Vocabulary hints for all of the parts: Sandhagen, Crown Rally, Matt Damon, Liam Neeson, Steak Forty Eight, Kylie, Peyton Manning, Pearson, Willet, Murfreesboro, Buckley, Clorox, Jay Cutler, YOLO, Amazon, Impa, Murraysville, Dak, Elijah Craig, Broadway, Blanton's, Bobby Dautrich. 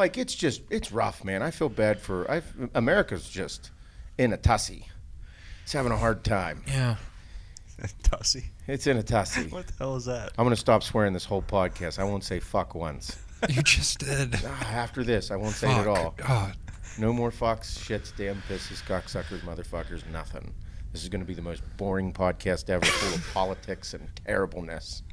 Like, it's just, it's rough, man. I feel bad for, America's just in a tussie. It's having a hard time. Yeah. Tussie? It's in a tussie. What the hell is that? I'm going to stop swearing this whole podcast. I won't say fuck once. You just did. After this, I won't say it at all. God. No more fucks, shits, damn pisses, cocksuckers, motherfuckers, nothing. This is going to be the most boring podcast ever, full of politics and terribleness.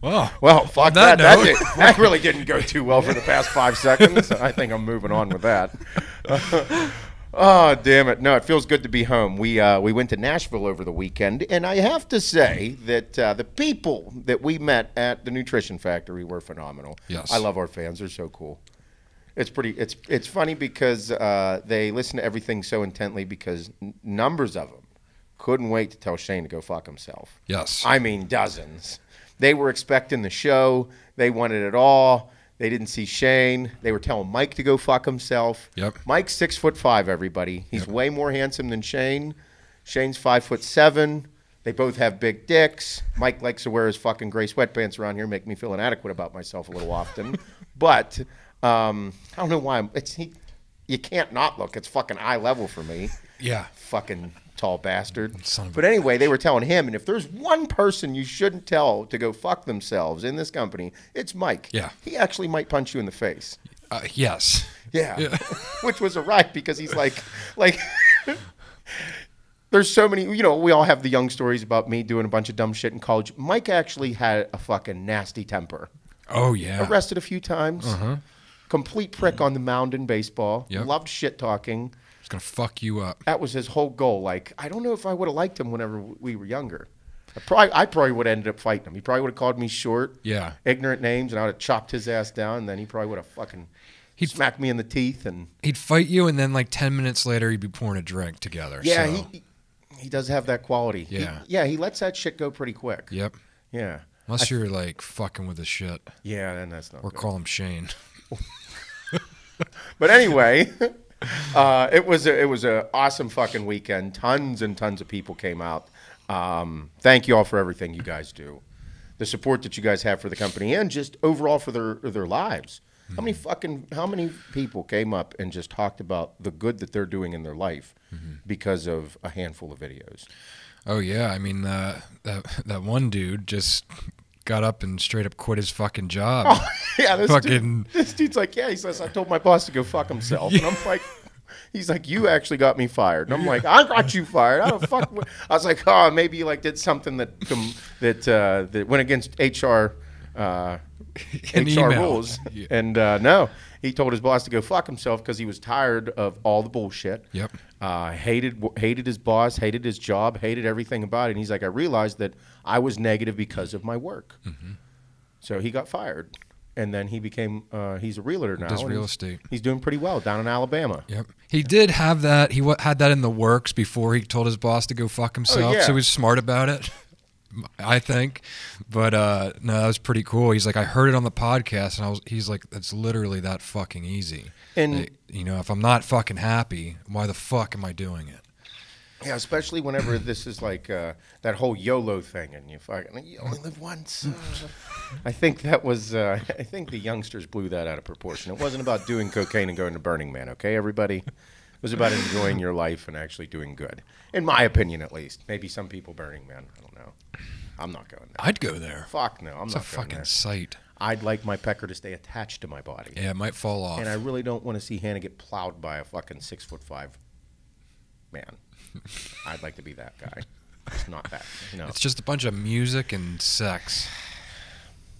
Wow. Well, fuck that. That really didn't go too well for the past 5 seconds. I think I'm moving on with that. Oh, damn it. No, it feels good to be home. We went to Nashville over the weekend, and I have to say that the people that we met at the Nutrition Factory were phenomenal. Yes. I love our fans. They're so cool. It's pretty. It's funny because they listen to everything so intently because numbers of them couldn't wait to tell Shane to go fuck himself. Yes. I mean, dozens. They were expecting the show. They wanted it all. They didn't see Shane. They were telling Mike to go fuck himself. Yep. Mike's 6'5", everybody. He's way more handsome than Shane. Shane's 5'7". They both have big dicks. Mike likes to wear his fucking gray sweatpants around here, make me feel inadequate about myself a little often. But I don't know why. You can't not look. It's fucking eye level for me. Yeah. Fucking tall bastard. Son of but anyway, bitch. They were telling him, and if there's one person you shouldn't tell to go fuck themselves in this company, it's Mike. Yeah. He actually might punch you in the face. Yes. Yeah. Which was a right because he's like there's so many, you know, we all have the young stories about me doing a bunch of dumb shit in college. Mike actually had a fucking nasty temper. Oh, yeah. Arrested a few times. Uh-huh. Complete prick on the mound in baseball. Yep. Loved shit talking. He's going to fuck you up. That was his whole goal. Like, I don't know if I would have liked him whenever we were younger. I probably would have ended up fighting him. He probably would have called me short. Yeah. Ignorant names, and I would have chopped his ass down, and then he probably would have fucking smacked me in the teeth. And he'd fight you, and then like 10 minutes later, he'd be pouring a drink together. Yeah, so. He does have that quality. Yeah. He lets that shit go pretty quick. Yep. Yeah. Unless you're like fucking with his shit. Yeah, then that's not good. Call him Shane. But anyway, it was an awesome fucking weekend. Tons and tons of people came out. Thank you all for everything you guys do, the support that you guys have for the company, and just overall for their lives. Mm-hmm. How many people came up and just talked about the good that they're doing in their life because of a handful of videos? Oh yeah, I mean that one dude just got up and straight up quit his fucking job. Oh, yeah, this dude's like, yeah, he says, I told my boss to go fuck himself. Yeah. And I'm like, he's like, you actually got me fired. And I'm like, I got you fired. I was like, oh, maybe you like did something that went against HR rules. Yeah. And no, he told his boss to go fuck himself because he was tired of all the bullshit. Yep. Hated his boss, hated his job, hated everything about it. And he's like, I realized that I was negative because of my work. Mm-hmm. So he got fired. And then he became, he's a realtor now. Does real estate. He's doing pretty well down in Alabama. Yep. He did have that. He had that in the works before he told his boss to go fuck himself. Oh, yeah. So he was smart about it. I think, but no, that was pretty cool. He's like, I heard it on the podcast, and he's like, it's literally that fucking easy. And you know, if I'm not fucking happy, why the fuck am I doing it? Yeah, especially whenever this is like that whole YOLO thing, and you only live once. I think that was, I think the youngsters blew that out of proportion. It wasn't about doing cocaine and going to Burning Man, okay, everybody. It was about enjoying your life and actually doing good. In my opinion, at least. Maybe some people Burning Man. I don't know. I'm not going there. I'd go there. Fuck no. I'm not going there. It's a fucking sight. I'd like my pecker to stay attached to my body. Yeah, it might fall off. And I really don't want to see Hannah get plowed by a fucking 6'5" man. I'd like to be that guy. It's not that. No. It's just a bunch of music and sex.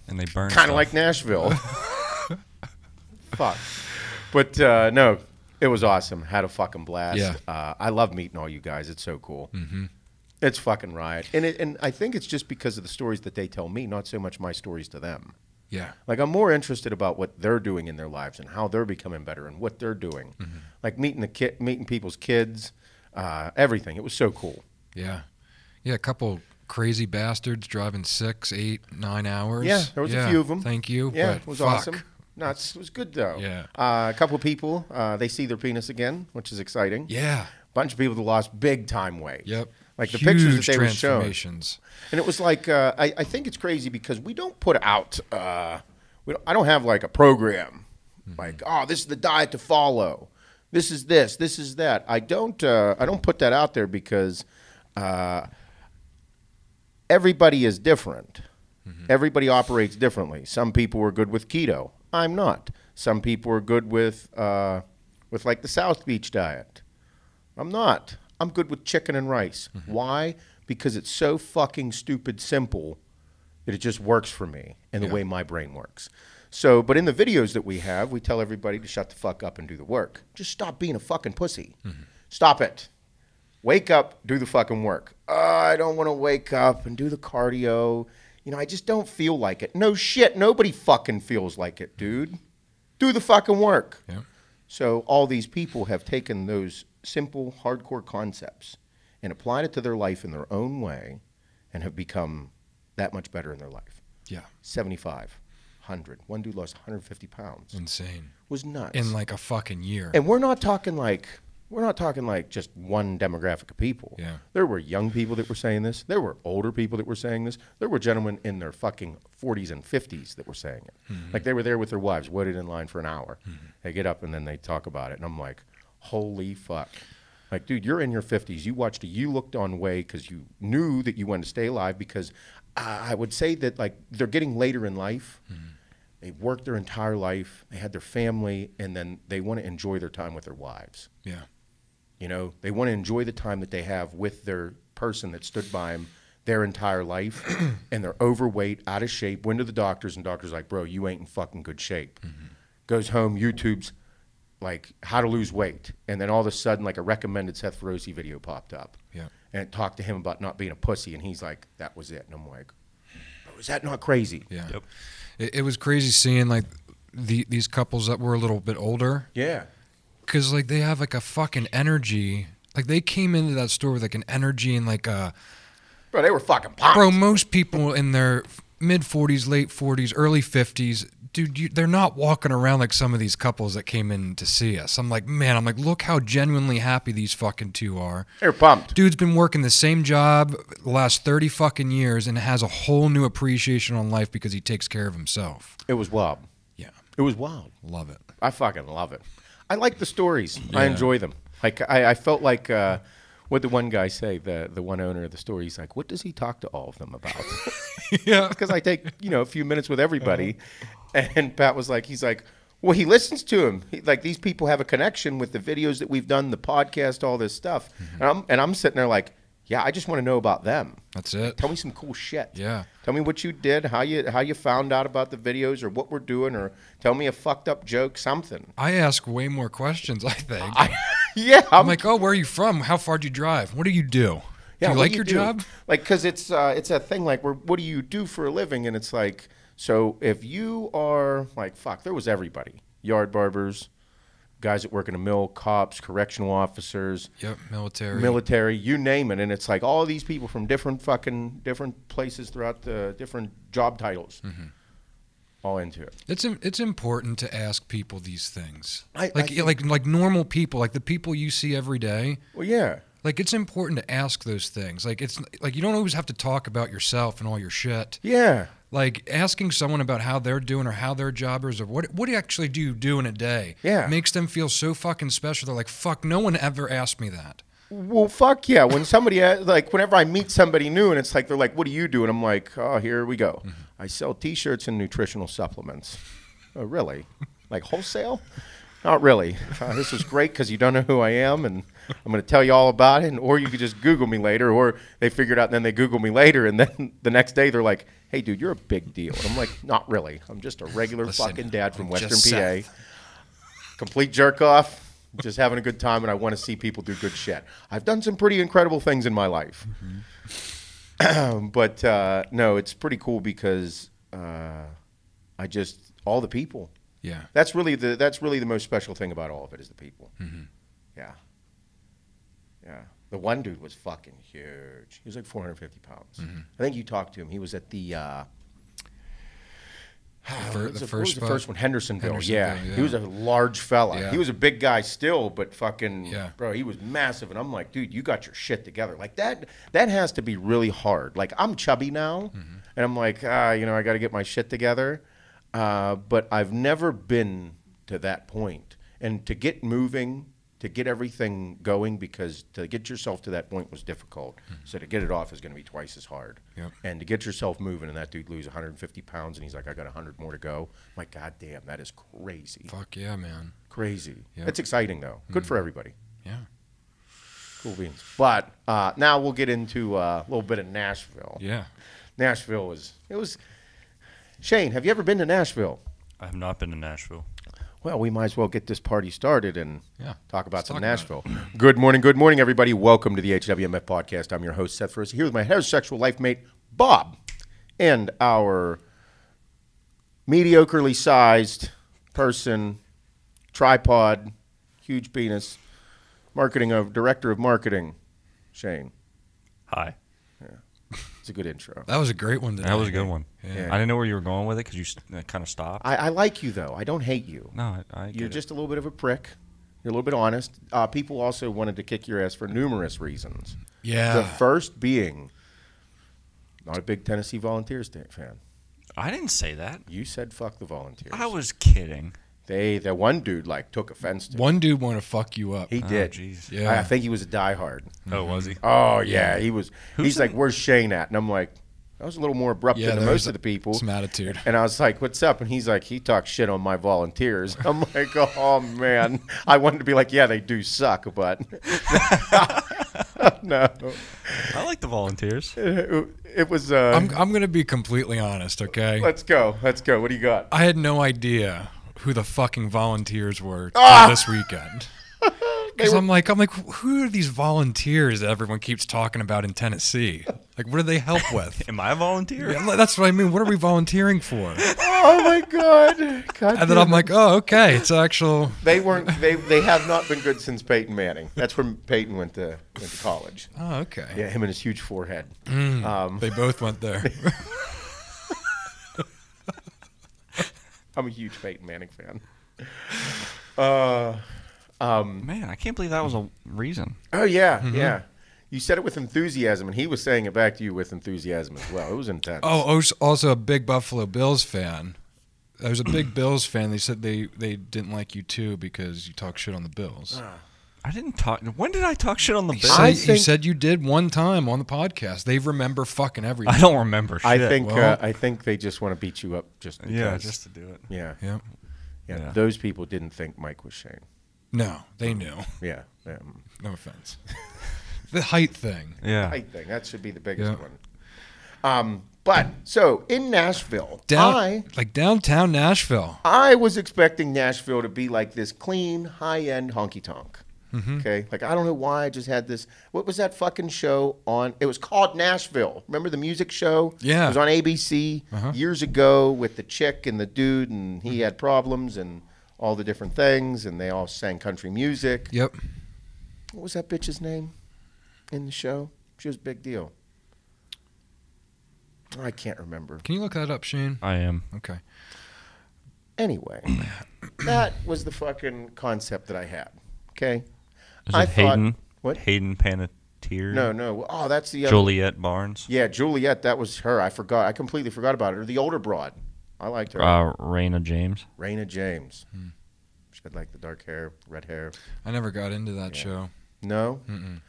And they burn. Kind of like Nashville. Fuck. But no. It was awesome. Had a fucking blast. Yeah. I love meeting all you guys. It's so cool. Mm-hmm. It's fucking riot. And I think it's just because of the stories that they tell me, not so much my stories to them. Yeah. Like, I'm more interested about what they're doing in their lives and how they're becoming better and what they're doing. Mm-hmm. Like meeting people's kids, everything. It was so cool. Yeah. Yeah, a couple crazy bastards driving 6, 8, 9 hours. Yeah, there was a few of them. Thank you. Yeah, it was awesome. No, it was good, though. Yeah. A couple of people, they see their penis again, which is exciting. Yeah. A bunch of people that lost big-time weight. Yep. Like the pictures that they were showing. And it was like, I think it's crazy because we don't put out I don't have like a program, like, oh, this is the diet to follow. This is this. This is that. I don't put that out there because everybody is different. Mm-hmm. Everybody operates differently. Some people are good with keto. I'm not. Some people are good with like the South Beach diet. I'm not. I'm good with chicken and rice. Mm-hmm. Why? Because it's so fucking stupid simple that it just works for me and the way my brain works. So, but in the videos that we have, we tell everybody to shut the fuck up and do the work. Just stop being a fucking pussy. Mm-hmm. Stop it. Wake up, do the fucking work. I don't want to wake up and do the cardio. You know, I just don't feel like it. No shit, nobody fucking feels like it, dude. Do the fucking work. Yeah. So all these people have taken those simple, hardcore concepts and applied it to their life in their own way and have become that much better in their life. Yeah. 75. 100. One dude lost 150 pounds. Insane. Was nuts. In like a fucking year. And we're not talking like just one demographic of people. Yeah. There were young people that were saying this. There were older people that were saying this. There were gentlemen in their fucking 40s and 50s that were saying it. Mm-hmm. Like they were there with their wives, waited in line for an hour. Mm-hmm. They get up and then they talk about it. And I'm like, holy fuck. Like, dude, you're in your 50s. You watched a You Looked On way because you knew that you wanted to stay alive because I would say that like they're getting later in life. Mm-hmm. They worked their entire life. They had their family, and then they want to enjoy their time with their wives. Yeah. You know, they want to enjoy the time that they have with their person that stood by them their entire life, and they're overweight, out of shape, went to the doctors, and doctors like, bro, you ain't in fucking good shape. Mm-hmm. Goes home, YouTube's like, how to lose weight. And then all of a sudden, like a recommended Seth Feroce video popped up. Yeah. And it talked to him about not being a pussy, and he's like, that was it. And I'm like, bro, is that not crazy? Yeah. Yep. It was crazy seeing like these couples that were a little bit older. Yeah. Because like they have like a fucking energy. Like they came into that store with like an energy and like a... Bro, they were fucking popped. Bro, most people in their mid-40s, late-40s, early-50s, dude, they're not walking around like some of these couples that came in to see us. I'm like, man, I'm like, look how genuinely happy these fucking two are. They're pumped. Dude's been working the same job the last 30 fucking years and has a whole new appreciation on life because he takes care of himself. It was wild. Yeah. It was wild. Love it. I fucking love it. I like the stories. Yeah. I enjoy them. Like, I felt like... What did the one guy say, the one owner of the store? He's like, what does he talk to all of them about? Yeah. Because I take, you know, a few minutes with everybody. And Pat was like, he's like, well, he listens to him. Like, these people have a connection with the videos that we've done, the podcast, all this stuff. Mm-hmm. And I'm sitting there like, yeah, I just want to know about them. That's it. Tell me some cool shit. Yeah. Tell me what you did, how you found out about the videos or what we're doing, or tell me a fucked up joke, something. I ask way more questions, I think. Yeah. I'm like, oh, where are you from? How far do you drive? What do you do? Yeah, do you like your job? Like, because it's a thing like, what do you do for a living? And it's like, so if you are like, fuck, there was everybody. Yard barbers, guys that work in a mill, cops, correctional officers. Yep, military, you name it. And it's like all these people from different places throughout the different job titles. Mm-hmm. All into it. It's important to ask people these things. Like normal people, like the people you see every day. Well, yeah. Like it's important to ask those things. Like it's like you don't always have to talk about yourself and all your shit. Yeah. Like asking someone about how they're doing or how their job is or what actually do you do in a day. Yeah. Makes them feel so fucking special. They're like, fuck, no one ever asked me that. Well, fuck yeah. When somebody, like, whenever I meet somebody new and it's like, they're like, what do you do? And I'm like, oh, here we go. Mm-hmm. I sell T-shirts and nutritional supplements. Oh, really? Like wholesale? Not really. This is great because you don't know who I am and I'm going to tell you all about it. And, or you could just Google me later, or they figure it out and then they Google me later. And then the next day they're like, hey, dude, you're a big deal. And I'm like, not really. I'm just a regular fucking dad from Western PA. Seth. Complete jerk off. Just having a good time, and I want to see people do good shit. I've done some pretty incredible things in my life. Mm-hmm. But, no, it's pretty cool because all the people. Yeah. That's really the most special thing about all of it is the people. Mm-hmm. Yeah. Yeah. The one dude was fucking huge. He was like 450 pounds. Mm-hmm. I think you talked to him. He was at the first one, Hendersonville. Yeah. He was a large fella. Yeah. He was a big guy still, but fucking, bro, he was massive. And I'm like, dude, you got your shit together. Like, that has to be really hard. Like, I'm chubby now, and I'm like, I got to get my shit together. But I've never been to that point. And to get moving, to get everything going, because to get yourself to that point was difficult. Mm-hmm. So to get it off is going to be twice as hard. Yep. And to get yourself moving, and that dude lose 150 pounds, and he's like, I got 100 more to go. I'm like, God damn, that is crazy. Fuck yeah, man. Crazy. Yep. It's exciting, though. Good for everybody. Yeah. Cool beans. But now we'll get into a little bit of Nashville. Yeah. Nashville was, it was, Shane, have you ever been to Nashville? I have not been to Nashville. Well, we might as well get this party started and talk about some Nashville. Good morning, everybody. Welcome to the HWMF podcast. I'm your host, Seth Feroce, here with my heterosexual life mate, Bob, and our mediocrely sized person, tripod, huge penis, director of marketing, Shane. Hi. A good intro. That was a great one today. That was a good one. Yeah. I didn't know where you were going with it because you kind of stopped. I like you, though. I don't hate you. No, you're just a little bit of a prick. You're a little bit honest. People also wanted to kick your ass for numerous reasons. Yeah. The first being, not a big Tennessee Volunteers fan. I didn't say that. You said fuck the Volunteers. I was kidding. That one dude like took offense to. One dude wanted to fuck you up. He did. Geez. Yeah. I think he was a diehard. Oh, was he? Oh yeah, he was. He's like, "Where's Shane at?" And I'm like, "I was a little more abrupt than most of the people." Some attitude. And I was like, "What's up?" And he's like, "He talked shit on my Volunteers." I'm like, "Oh man," I wanted to be like, "Yeah, they do suck," but no. I like the Volunteers. It was. I'm gonna be completely honest, okay? Let's go. Let's go. What do you got? I had no idea who the fucking Volunteers were this weekend. Because I'm like, who are these Volunteers that everyone keeps talking about in Tennessee? Like, what do they help with? Am I a volunteer? Yeah, that's what I mean. What are we volunteering for? Oh my God. And then I'm like, oh, okay. It's actual. They have not been good since Peyton Manning. That's when Peyton went to college. Oh, okay. Yeah, him and his huge forehead. They both went there. I'm a huge Peyton Manning fan. Man, I can't believe that was a reason. Oh, yeah, yeah. You said it with enthusiasm, and he was saying it back to you with enthusiasm as well. It was intense. Oh, also a big Buffalo Bills fan. I was a big Bills fan. They said they didn't like you, too, because you talk shit on the Bills. I didn't talk. When did I talk shit on the Bills? You said you did one time on the podcast. They remember fucking everything. I don't remember shit. I think they just want to beat you up just because. Yeah, just to do it. Yeah. Yeah. Yeah. Those people didn't think Mike was Shane. No, they knew. Yeah. No offense. The height thing. Yeah. The height thing. That should be the biggest one. But so in Nashville, downtown Nashville, I was expecting Nashville to be like this clean, high-end honky tonk. Okay, like I don't know why I just had this. What was that fucking show on? It was called Nashville. Remember the music show? Yeah, it was on ABC years ago with the chick and the dude, and he had problems and all the different things, and they all sang country music. Yep. What was that bitch's name in the show? She was a big deal. I can't remember. Can you look that up, Shane? I am. Okay. Anyway, that was the fucking concept that I had. Okay. Is it Hayden? What? Hayden Panettiere? No. Oh, that's the other. Juliette Barnes? Yeah, Juliette. That was her. I forgot. I completely forgot about her. The older broad. I liked her. Raina James. Raina James. She had like the dark hair, red hair. I never got into that show. No? Mm-mm.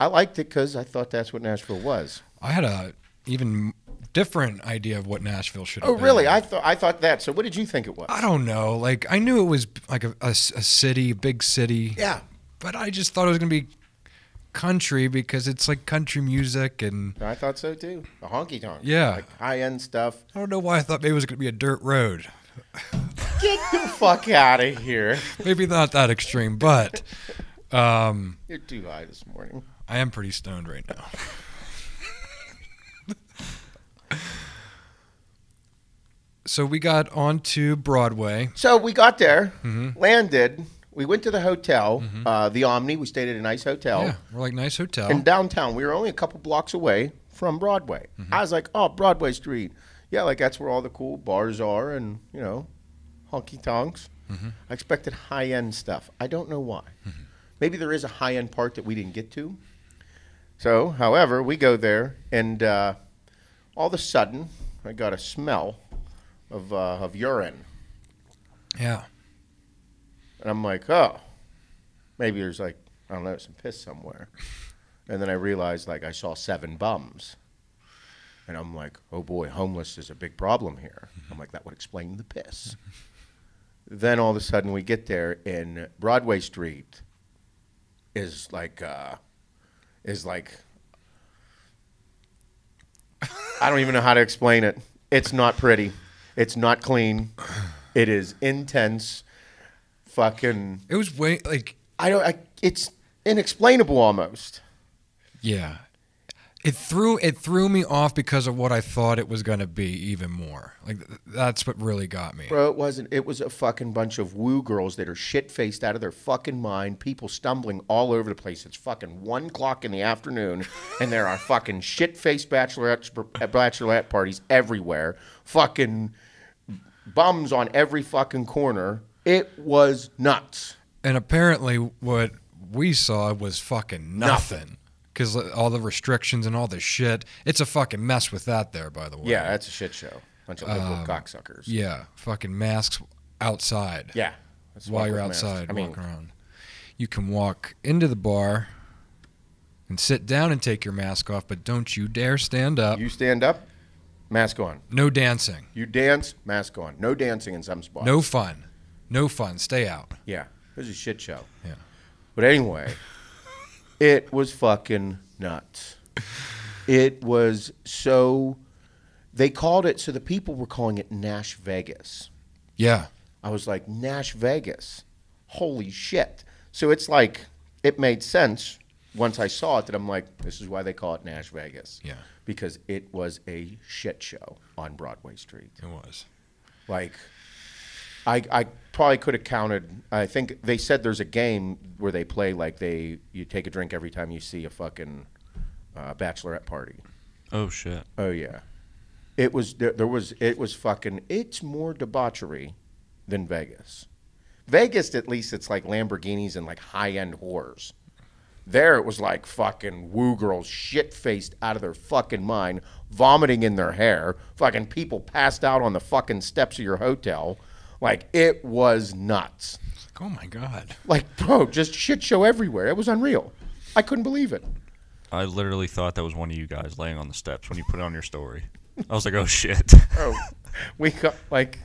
I liked it because I thought that's what Nashville was. I had a even different idea of what Nashville should have been. Oh, really? I thought that. So what did you think it was? I don't know. Like, I knew it was like a city, big city. Yeah. But I just thought it was going to be country because it's like country music. And I thought so, too. A honky-tonk. Yeah. Like high-end stuff. I don't know why I thought maybe it was going to be a dirt road. Get the fuck out of here. Maybe not that extreme, but... You're too high this morning. I am pretty stoned right now. So we got onto Broadway. So we got there, landed. We went to the hotel, the Omni. We stayed at a nice hotel. Yeah, we're like, nice hotel. In downtown. We were only a couple blocks away from Broadway. I was like, oh, Broadway Street. Yeah, like that's where all the cool bars are and, you know, honky-tonks. I expected high-end stuff. I don't know why. Maybe there is a high-end part that we didn't get to. So, however, we go there, and all of a sudden, I got a smell of urine. Yeah. And I'm like, oh, maybe there's like, I don't know, some piss somewhere. And then I realized, like, I saw 7 bums. And I'm like, oh boy, homeless is a big problem here. I'm like, that would explain the piss. Then all of a sudden we get there, and Broadway Street is like, I don't even know how to explain it. It's not pretty. It's not clean. It is intense. Fucking. It was way like it's inexplainable almost. Yeah. It threw me off because of what I thought it was going to be even more. Like, that's what really got me. Bro, it wasn't. It was a fucking bunch of woo girls that are shit-faced out of their fucking mind, people stumbling all over the place. It's fucking 1 o'clock in the afternoon, and there are fucking shit-faced bachelorette parties everywhere. Fucking bums on every fucking corner. It was nuts. And apparently what we saw was fucking nothing. Because all the restrictions and all this shit. It's a fucking mess with that there, by the way. Yeah, that's a shit show. Bunch of liberal cocksuckers. Yeah, fucking masks outside. Yeah. While you're outside, walking around. You can walk into the bar and sit down and take your mask off, but don't you dare stand up. You stand up, mask on. No dancing. You dance, mask on. No dancing in some spots. No fun. No fun. Stay out. Yeah. It was a shit show. Yeah. But anyway... It was fucking nuts. It was so... They called it... So the people were calling it Nash Vegas. Yeah. I was like, Nash Vegas? Holy shit. So it's like... It made sense once I saw it that I'm like, this is why they call it Nash Vegas. Yeah. Because it was a shit show on Broadway Street. It was. Like... I probably could have counted. I think they said there's a game where they play like you take a drink every time you see a fucking bachelorette party. Oh shit. Oh yeah. It was it was fucking. It's more debauchery than Vegas. Vegas at least it's like Lamborghinis and like high end whores. There it was like fucking woo girls shit faced out of their fucking mind, vomiting in their hair. Fucking people passed out on the fucking steps of your hotel. Like, it was nuts. It's like, oh, my God. Like, bro, just shit show everywhere. It was unreal. I couldn't believe it. I literally thought that was one of you guys laying on the steps when you put it on your story. I was like, oh, shit. Oh, we got, like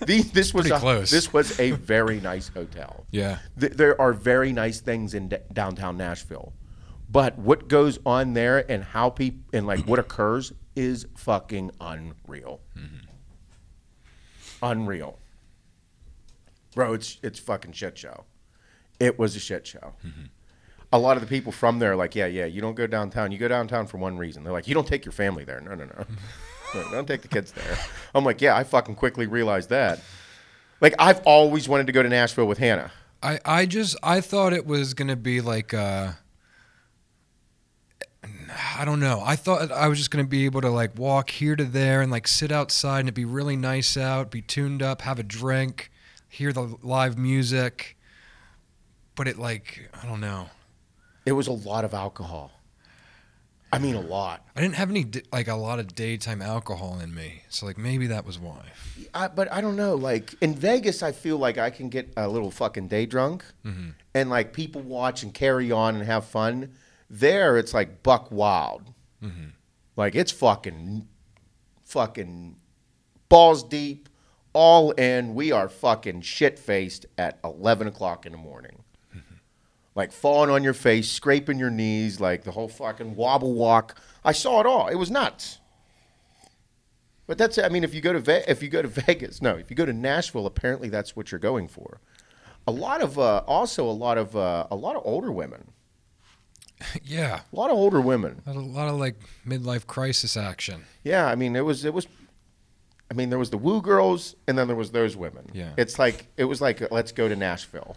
this was close. This was a very nice hotel. Yeah. There are very nice things in downtown Nashville. But what goes on there and how people, and, like, what occurs is fucking unreal. Mm-hmm. Unreal, bro. It's fucking shit show. It was a shit show. Mm-hmm. A lot of the people from there are like, yeah, you don't go downtown. You go downtown for one reason. They're like, you don't take your family there. No. No, don't take the kids there. I'm like, yeah, I fucking quickly realized that. Like, I've always wanted to go to Nashville with Hannah. I thought it was gonna be like, I don't know. I thought I was just going to be able to, like, walk here to there and, like, sit outside and it'd be really nice out, be tuned up, have a drink, hear the live music. But it, like, I don't know. It was a lot of alcohol. I mean, a lot. I didn't have any, like, a lot of daytime alcohol in me. So, like, maybe that was why. But I don't know. Like, in Vegas, I feel like I can get a little fucking day drunk. Mm-hmm. And, like, people watch and carry on and have fun. There, it's like buck wild. Mm-hmm. Like, it's fucking balls deep, all in. We are fucking shit-faced at 11 o'clock in the morning. Mm-hmm. Like, falling on your face, scraping your knees, like the whole fucking wobble walk. I saw it all. It was nuts. But that's, I mean, if you go to Nashville, apparently that's what you're going for. A lot of older women. Yeah, a lot of older women. A lot of like midlife crisis action. Yeah, I mean it was. I mean there was the woo girls, and then there was those women. Yeah, it was like let's go to Nashville.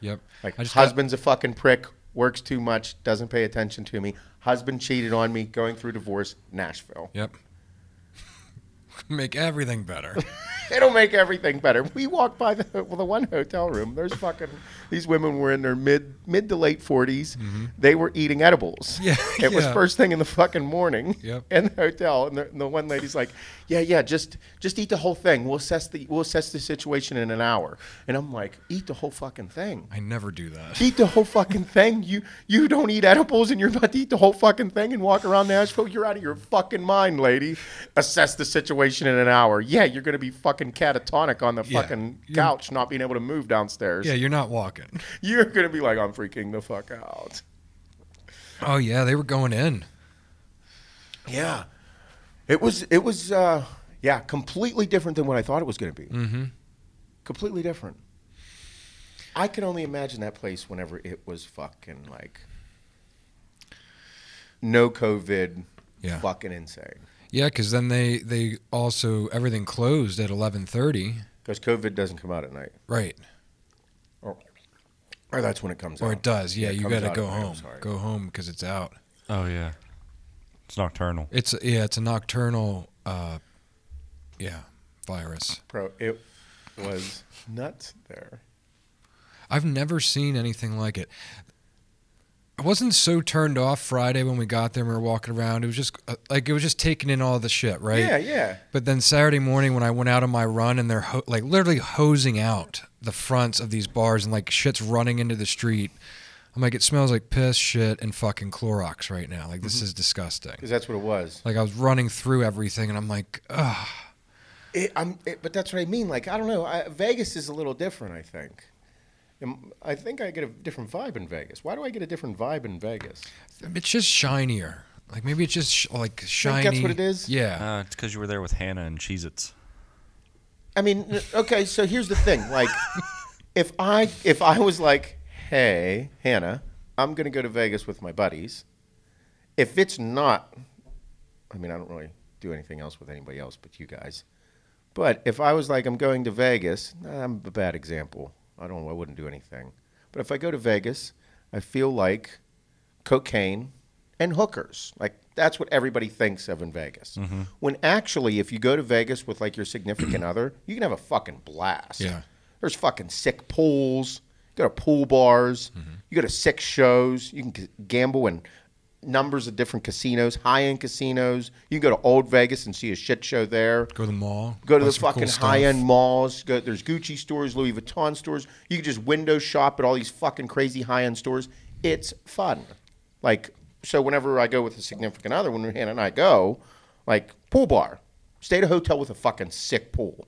Yep. Like husband's a fucking prick, works too much, doesn't pay attention to me. Husband cheated on me, going through divorce. Nashville. Yep. Make everything better. It'll make everything better. We walked by the one hotel room. There's fucking these women were in their mid to late 40s. Mm-hmm. They were eating edibles. Yeah, it was first thing in the fucking morning. Yep. In the hotel, and the one lady's like, "Yeah, just eat the whole thing. We'll assess the situation in an hour." And I'm like, "Eat the whole fucking thing." I never do that. Eat the whole fucking thing. You don't eat edibles, and you're about to eat the whole fucking thing and walk around Nashville. You're out of your fucking mind, lady. Assess the situation in an hour. Yeah, you're gonna be fucking catatonic on the fucking couch, not being able to move downstairs. Yeah, you're not walking. You're gonna be like, I'm freaking the fuck out. Oh yeah, they were going in. Yeah, it was completely different than what I thought it was gonna be. Mm-hmm. Completely different. I can only imagine that place whenever it was fucking like no COVID, fucking insane. Yeah, because then they also, everything closed at 11:30. Because COVID doesn't come out at night. Right. Or that's when it comes out. Or it does, yeah. You got to go home. Go home because it's out. Oh, yeah. It's nocturnal. It's a nocturnal virus. Bro, it was nuts there. I've never seen anything like it. I wasn't so turned off Friday when we got there and we were walking around. It was just like taking in all the shit, right? Yeah, yeah. But then Saturday morning when I went out on my run and they're literally hosing out the fronts of these bars and like shit's running into the street. I'm like, it smells like piss, shit, and fucking Clorox right now. Like this is disgusting. Because that's what it was. Like I was running through everything and I'm like, ugh. But that's what I mean. Like I don't know. Vegas is a little different, I think. I think I get a different vibe in Vegas. Why do I get a different vibe in Vegas? It's just shinier. Like maybe it's just like shiny. I think that's what it is. Yeah, it's because you were there with Hannah and Cheez-Its. I mean, okay. So here's the thing. Like, if I was like, hey, Hannah, I'm gonna go to Vegas with my buddies. If it's not, I mean, I don't really do anything else with anybody else but you guys. But if I was like, I'm going to Vegas, I'm a bad example. I wouldn't do anything. But if I go to Vegas, I feel like cocaine and hookers. Like that's what everybody thinks of in Vegas. Mm-hmm. When actually, if you go to Vegas with like your significant other, you can have a fucking blast. Yeah. There's fucking sick pools. You go to pool bars. Mm-hmm. You go to sick shows. You can gamble in numbers of different casinos, high-end casinos. You can go to Old Vegas and see a shit show there. Go to the mall. Go to the fucking high-end malls. There's Gucci stores, Louis Vuitton stores. You can just window shop at all these fucking crazy high-end stores. It's fun. Like, so whenever I go with a significant other, when Hannah and I go, like, pool bar. Stay at a hotel with a fucking sick pool.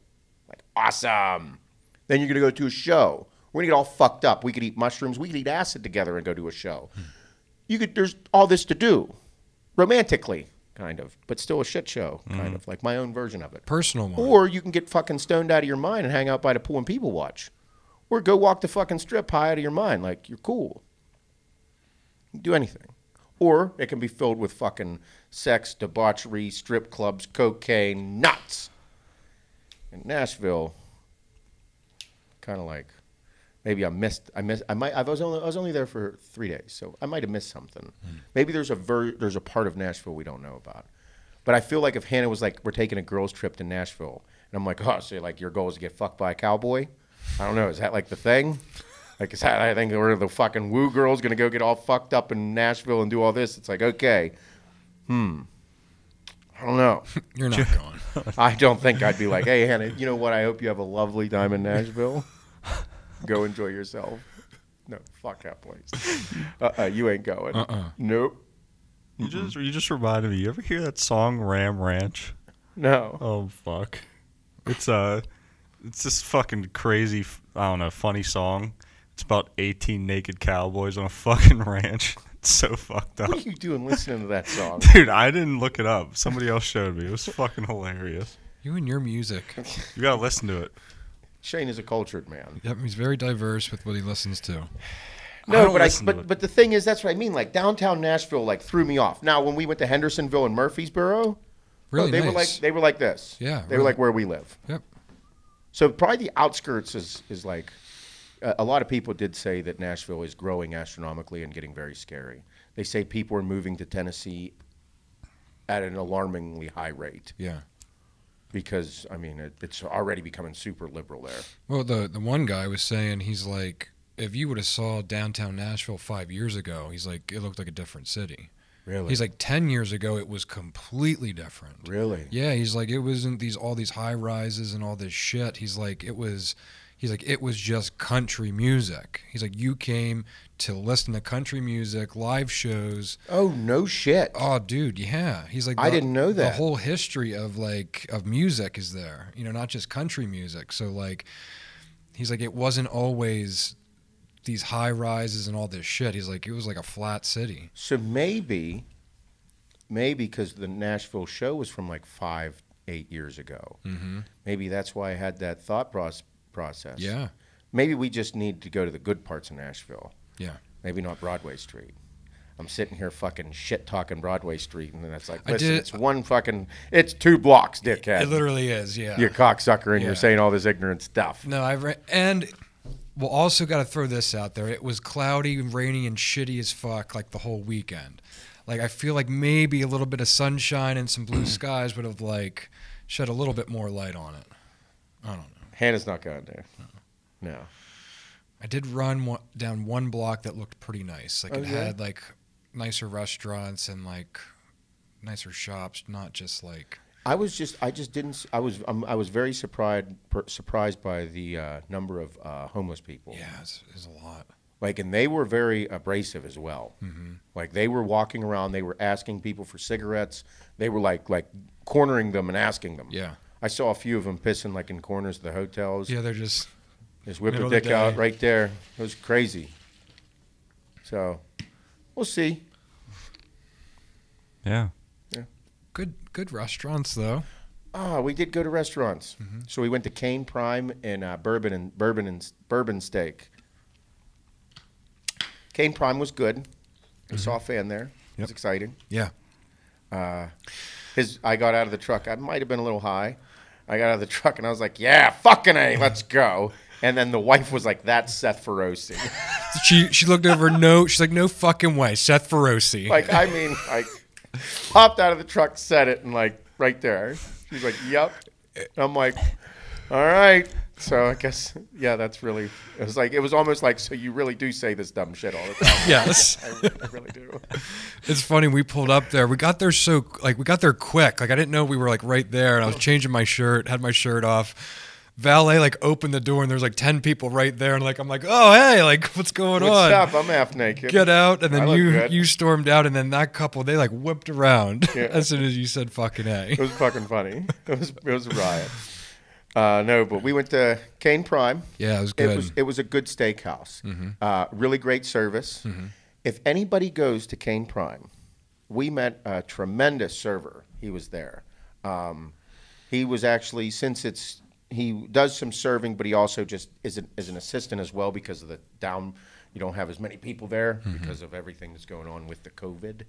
Like, awesome. Then you're going to go to a show. We're going to get all fucked up. We could eat mushrooms. We could eat acid together and go to a show. There's all this to do, romantically, kind of, but still a shit show, kind of, like my own version of it. Personal one. Or you can get fucking stoned out of your mind and hang out by the pool and people watch. Or go walk the fucking strip high out of your mind, like you're cool. You can do anything. Or it can be filled with fucking sex, debauchery, strip clubs, cocaine, nuts. In Nashville, kind of like... Maybe I was only there for 3 days, so I might have missed something. Mm. Maybe there's a part of Nashville we don't know about. But I feel like if Hannah was like, we're taking a girls trip to Nashville, and I'm like, oh, so like your goal is to get fucked by a cowboy? I don't know. Is that like the thing? Like is that, I think we're the fucking woo girls gonna go get all fucked up in Nashville and do all this? It's like, okay, I don't know. You're not going. I don't think I'd be like, hey Hannah, you know what? I hope you have a lovely time in Nashville. Go enjoy yourself. No, fuck that place. You ain't going. Nope. You just reminded me. You ever hear that song Ram Ranch? No. Oh fuck. It's this fucking crazy. I don't know. Funny song. It's about 18 naked cowboys on a fucking ranch. It's so fucked up. What are you doing listening to that song, dude? I didn't look it up. Somebody else showed me. It was fucking hilarious. You and your music. You gotta listen to it. Shane is a cultured man. Yep, he's very diverse with what he listens to. No, but the thing is, that's what I mean. Like downtown Nashville, like threw me off. Now, when we went to Hendersonville and Murfreesboro, really, they were like this. Yeah, they were like where we live. Yep. So probably the outskirts is like a lot of people did say that Nashville is growing astronomically and getting very scary. They say people are moving to Tennessee at an alarmingly high rate. Yeah. because, I mean, it's already becoming super liberal there. Well, the one guy was saying, he's like, if you would have saw downtown Nashville 5 years ago, he's like, it looked like a different city. Really? He's like, 10 years ago, it was completely different. Really? Yeah, he's like, it wasn't all these high rises and all this shit. He's like, it was just country music. He's like, you came to listen to country music, live shows. Oh, no shit. Oh, dude, yeah. He's like, I didn't know that. The whole history of music is there, you know, not just country music. So like, he's like, it wasn't always these high rises and all this shit. He's like, it was like a flat city. So maybe because the Nashville show was from like 5, 8 years ago. Mm-hmm. Maybe that's why I had that thought process. Yeah. Maybe we just need to go to the good parts of Nashville. Yeah. Maybe not Broadway Street. I'm sitting here fucking shit-talking Broadway Street, and then it's like, listen, it's one fucking, it's 2 blocks, dickhead. It literally is, yeah. You're a cocksucker, and yeah. You're saying all this ignorant stuff. No, Well, also got to throw this out there. It was cloudy and rainy and shitty as fuck, like, the whole weekend. Like, I feel like maybe a little bit of sunshine and some blue skies would have, like, shed a little bit more light on it. I don't know. Hannah's not going there. No. No. I did run down one block that looked pretty nice. Like, it had, like, nicer restaurants and, like, nicer shops, not just, like... I was very surprised by the number of homeless people. Yeah, it's a lot. Like, and they were very abrasive as well. Mm-hmm. Like, they were walking around, they were asking people for cigarettes. They were like cornering them and asking them. Yeah. I saw a few of them pissing like in corners of the hotels. Yeah, they're just whip their dick out right there. It was crazy. So, we'll see. Yeah. Good restaurants, though. Oh, we did go to restaurants. Mm-hmm. So we went to Kane Prime and Bourbon Steak. Kane Prime was good. Mm-hmm. I saw a fan there. Yep. It was exciting. Yeah. I got out of the truck. I might have been a little high. I got out of the truck, and I was like, yeah, fucking A, let's go. And then the wife was like, that's Seth Feroce. She looked over, no, she's like, no fucking way, Seth Feroce. Like, I mean, like... Popped out of the truck, said it, and like right there. She's like, "Yep." And I'm like, "All right." So I guess, yeah, that's really. It was like, it was almost like, so you really do say this dumb shit all the time. Yes, I really do. It's funny. We pulled up there. We got there so quick. Like, I didn't know we were like right there, and I was changing my shirt, had my shirt off. Valet like opened the door and there's like 10 people right there, and like I'm like, oh hey, like what's going on? What's up? I'm half naked. Get out, and then you stormed out, and then that couple, they like whipped around, yeah. As soon as you said fucking A. It was fucking funny. It was a riot. No, but we went to Kane Prime. Yeah, it was good. It was a good steakhouse. Mm-hmm. Really great service. Mm-hmm. If anybody goes to Kane Prime, we met a tremendous server. He was there. He was actually, since it's. He does some serving, but he also just is an assistant as well, because of the down. You don't have as many people there, mm-hmm. because of everything that's going on with the COVID.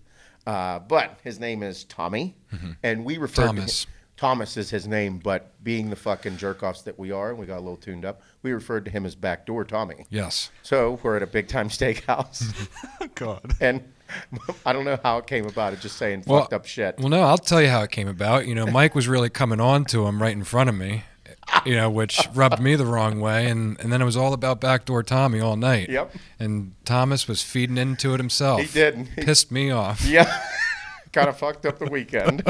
But his name is Tommy, mm-hmm. and we refer Thomas. To him, Thomas is his name. But being the fucking jerk-offs that we are, and we got a little tuned up, we referred to him as Backdoor Tommy. Yes. So we're at a big-time steakhouse. Oh, God. And I don't know how it came about. It's just saying fucked up shit. Well, no, I'll tell you how it came about. You know, Mike was really coming on to him right in front of me. You know, which rubbed me the wrong way, and then it was all about Backdoor Tommy all night. Yep. And Thomas was feeding into it himself. He did. He pissed me off. Yeah. Kind of fucked up the weekend.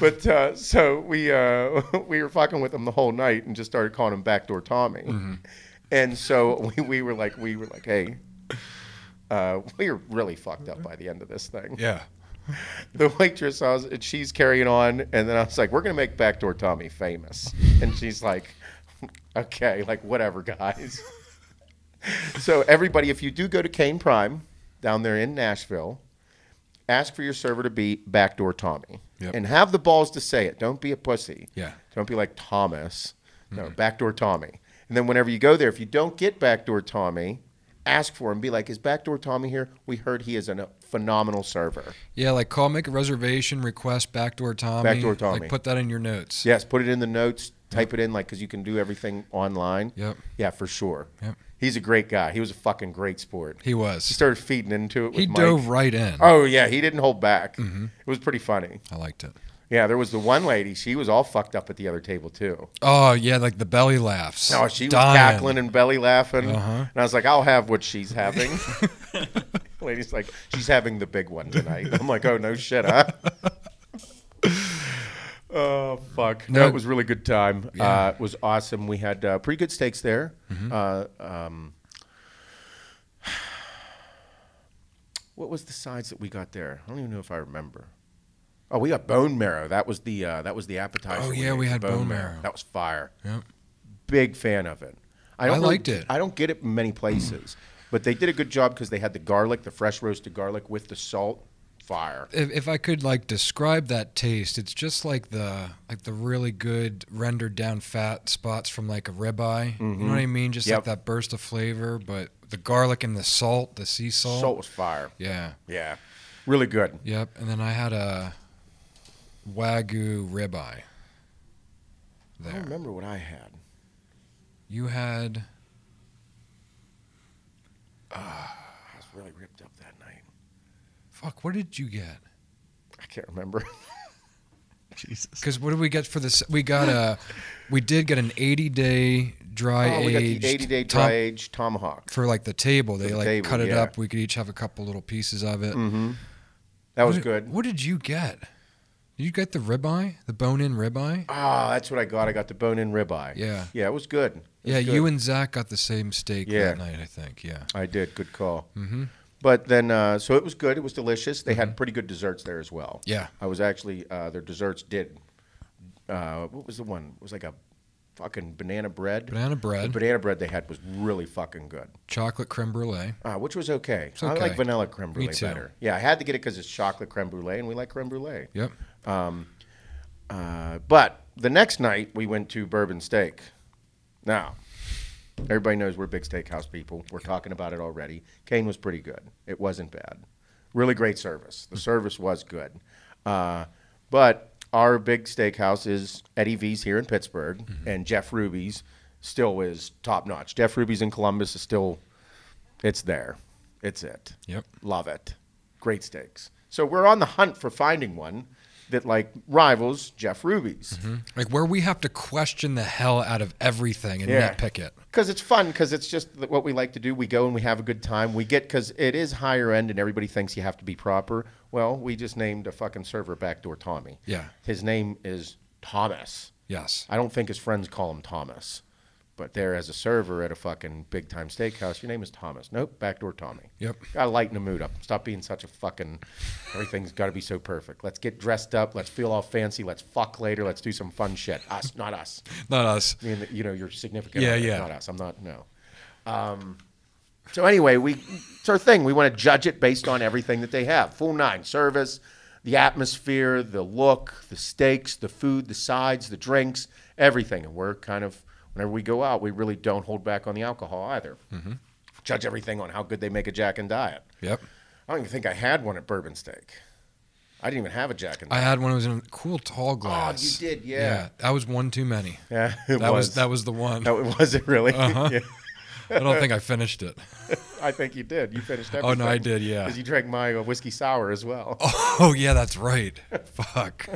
But so we were fucking with him the whole night and just started calling him Backdoor Tommy. Mm-hmm. And so we were like, hey, we were really fucked up by the end of this thing. Yeah. The waitress, she's carrying on, and then I was like, we're going to make Backdoor Tommy famous. And she's like, okay, like, whatever, guys. So everybody, if you do go to Kane Prime down there in Nashville, ask for your server to be Backdoor Tommy. Yep. And have the balls to say it. Don't be a pussy. Yeah. Don't be like Thomas. No, mm-hmm. Backdoor Tommy. And then whenever you go there, if you don't get Backdoor Tommy, ask for him. Be like, is Backdoor Tommy here? We heard he is a phenomenal server. Yeah, like call, make a reservation, request Backdoor Tommy. Backdoor Tommy. Like, put that in your notes. Yes, put it in the notes. Type it in, like, because you can do everything online. Yep. Yeah, for sure. Yep. He's a great guy. He was a fucking great sport. He was. He started feeding into it with Mike. He dove right in. Oh, yeah. He didn't hold back. Mm-hmm. It was pretty funny. I liked it. Yeah, there was the one lady. She was all fucked up at the other table, too. Oh, yeah, like the belly laughs. No, she was cackling and belly laughing. And I was like, I'll have what she's having. The lady's like, she's having the big one tonight. I'm like, oh, no shit, huh? Oh, fuck. No, it was a really good time. Yeah. It was awesome. We had pretty good steaks there. What was the sides that we got there? I don't even know if I remember. Oh, we got bone marrow. That was the appetizer. Oh yeah, we had bone marrow. That was fire. Yep. Big fan of it. I liked it. I don't get it in many places, but they did a good job because they had the garlic, the fresh roasted garlic with the salt. Fire. If I could like describe that taste, it's just like the really good rendered down fat spots from like a ribeye. You know what I mean? Just like that burst of flavor, but the garlic and the salt, the sea salt. Salt was fire. Yeah. Yeah. Really good. Yep. And then I had a Wagyu ribeye. I don't remember what I had. You had. I was really ripped up that night. Fuck! What did you get? I can't remember. Jesus. Because what did we get for this? We got a. We did get an 80-day dry aged. We got the 80-day dry aged tomahawk for like the table. They like cut it up. We could each have a couple little pieces of it. That was good. What did you get? You got the ribeye, the bone-in ribeye? Ah, that's what I got. I got the bone-in ribeye. Yeah. Yeah, it was good. It was good. You and Zach got the same steak that night, I think. Yeah. I did. Good call. But then, so it was good. It was delicious. They had pretty good desserts there as well. Yeah. I was actually, their desserts did, what was the one? It was like a fucking banana bread. Banana bread. The banana bread they had was really fucking good. Chocolate creme brulee. Which was okay. It's okay. I like vanilla creme brulee better. Yeah, I had to get it because it's chocolate creme brulee, and we like creme brulee. Yep. But the next night we went to Bourbon Steak. Now, everybody knows we're big steakhouse people. We're talking about it already. Kane was pretty good. It wasn't bad. Really great service. The service was good. But our big steakhouse is Eddie V's here in Pittsburgh, and Jeff Ruby's still is top notch. Jeff Ruby's in Columbus is still, it's there. It's it. Yep. Love it. Great steaks. So we're on the hunt for finding one that like rivals Jeff Ruby's. Like where we have to question the hell out of everything and nitpick it. Because it's fun, because it's just what we like to do. We go and we have a good time. We get, because it is higher end and everybody thinks you have to be proper. Well, we just named a fucking server Backdoor Tommy. Yeah. His name is Thomas. Yes. I don't think his friends call him Thomas. But there as a server at a fucking big time steakhouse, your name is Thomas. Nope, Backdoor Tommy. Yep. Gotta lighten the mood up. Stop being such a fucking, everything's gotta be so perfect. Let's get dressed up. Let's feel all fancy. Let's fuck later. Let's do some fun shit. Us, not us. Not us. I mean, you know, you're significant. Yeah, yeah. Not us. I'm not, no. So anyway, it's our thing. We want to judge it based on everything that they have. Full nine, service, the atmosphere, the look, the steaks, the food, the sides, the drinks, everything. And we're kind of, whenever we go out, we really don't hold back on the alcohol either. Judge everything on how good they make a Jack and Diet. Yep. I don't even think I had one at Bourbon Steak. I didn't even have a Jack and Diet. I had one. It was in a cool tall glass. Oh, you did, yeah. Yeah, that was one too many. Yeah, that was the one. No, it wasn't really. Yeah. I don't think I finished it. I think you did. You finished everything. Oh, no, I did, yeah. Because you drank my whiskey sour as well. Oh, yeah, that's right. Fuck.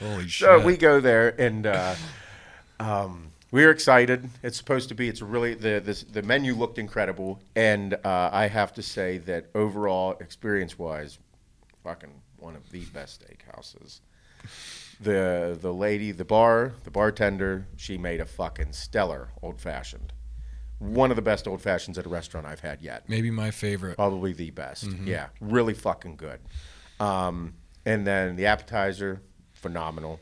Holy shit. So we go there, and we're excited. It's supposed to be, it's really, the menu looked incredible. And I have to say that overall, experience-wise, fucking one of the best steakhouses. The lady, the bartender, she made a fucking stellar old-fashioned. One of the best old-fashions at a restaurant I've had yet. Maybe my favorite. Probably the best. Yeah, really fucking good. And then the appetizer, phenomenal.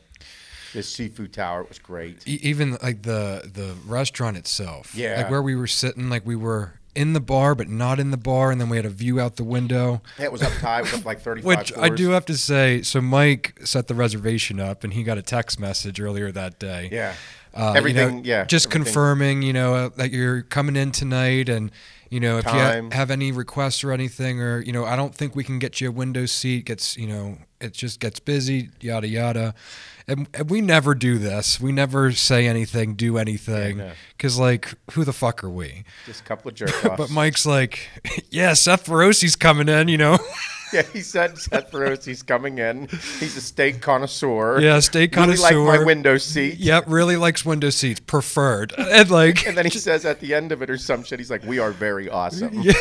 The seafood tower was great. Even like the restaurant itself. Yeah. Like where we were sitting, like we were in the bar, but not in the bar, and then we had a view out the window. Yeah, it was up high. It was up like 35 Which floors. I do have to say, so Mike set the reservation up, and he got a text message earlier that day. Yeah. Everything, you know, yeah. Just everything. Confirming, you know, that you're coming in tonight, and, you know, if you have any requests or anything, or, you know, I don't think we can get you a window seat. Gets, you know, it just gets busy, yada, yada. And we never do this. We never say anything, do anything. Because, like, who the fuck are we? Just a couple of jerk offs. But Mike's like, yeah, Seth Feroce's coming in, you know. Yeah, he said Seth Feroce, he's coming in. He's a steak connoisseur. Yeah, steak connoisseur. Really like my window seat. Yep, really likes window seats. Preferred. And like, and then he says at the end of it or some shit, he's like, "We are very awesome." Yeah,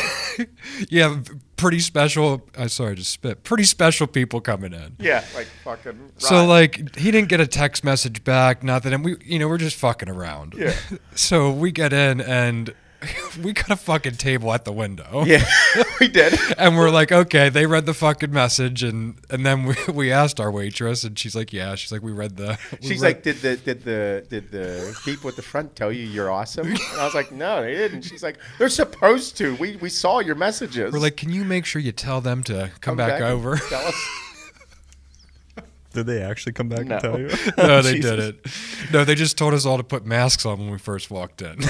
yeah, pretty special. I'm sorry, just spit. Pretty special people coming in. Yeah, like fucking. Ryan. So like, he didn't get a text message back. Nothing. And we, you know, we're just fucking around. Yeah. So we get in and. We got a fucking table at the window. Yeah, we did. And we're like, okay, they read the fucking message, and then we asked our waitress, and she's like, yeah, she's like, we read the. She's like, did the people at the front tell you you're awesome? And I was like, no, they didn't. She's like, they're supposed to. We saw your messages. We're like, can you make sure you tell them to come back over? Tell us. Did they actually come back and tell you? No, they didn't. No, they just told us all to put masks on when we first walked in.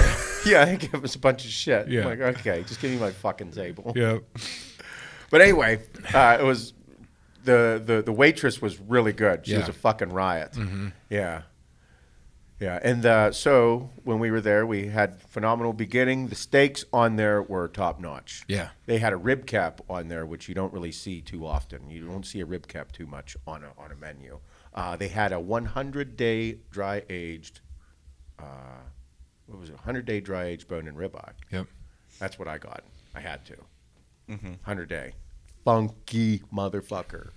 Yeah, I think it was a bunch of shit. Yeah. I'm like, okay, just give me my fucking table. Yeah. But anyway, it was the waitress was really good. She was a fucking riot. Mm-hmm. Yeah. Yeah, and so when we were there, we had phenomenal beginning. The steaks on there were top notch. Yeah, they had a rib cap on there, which you don't really see too often. You don't see a rib cap too much on a menu. They had a 100-day dry aged, what was it? 100-day dry aged bone and ribeye. Yep, that's what I got. I had to. 100-day, funky motherfucker.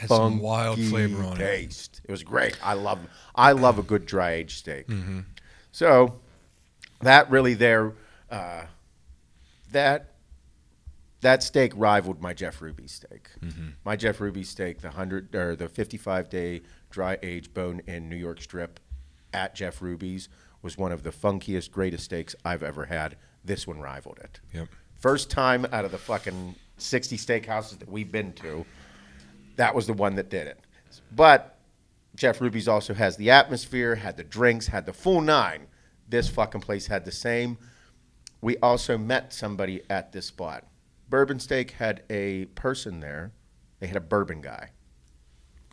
Has some wild flavor on taste. It was great. I love a good dry aged steak. Mm-hmm. So that really there, that steak rivaled my Jeff Ruby's steak. Mm-hmm. My Jeff Ruby's steak, the 55-day dry aged bone in New York strip at Jeff Ruby's was one of the funkiest, greatest steaks I've ever had. This one rivaled it. Yep. First time out of the fucking 60 steakhouses that we've been to. That was the one that did it. But Jeff Ruby's also has the atmosphere, had the drinks, had the full nine. This fucking place had the same. We also met somebody at this spot. Bourbon Steak had a person there. They had a bourbon guy.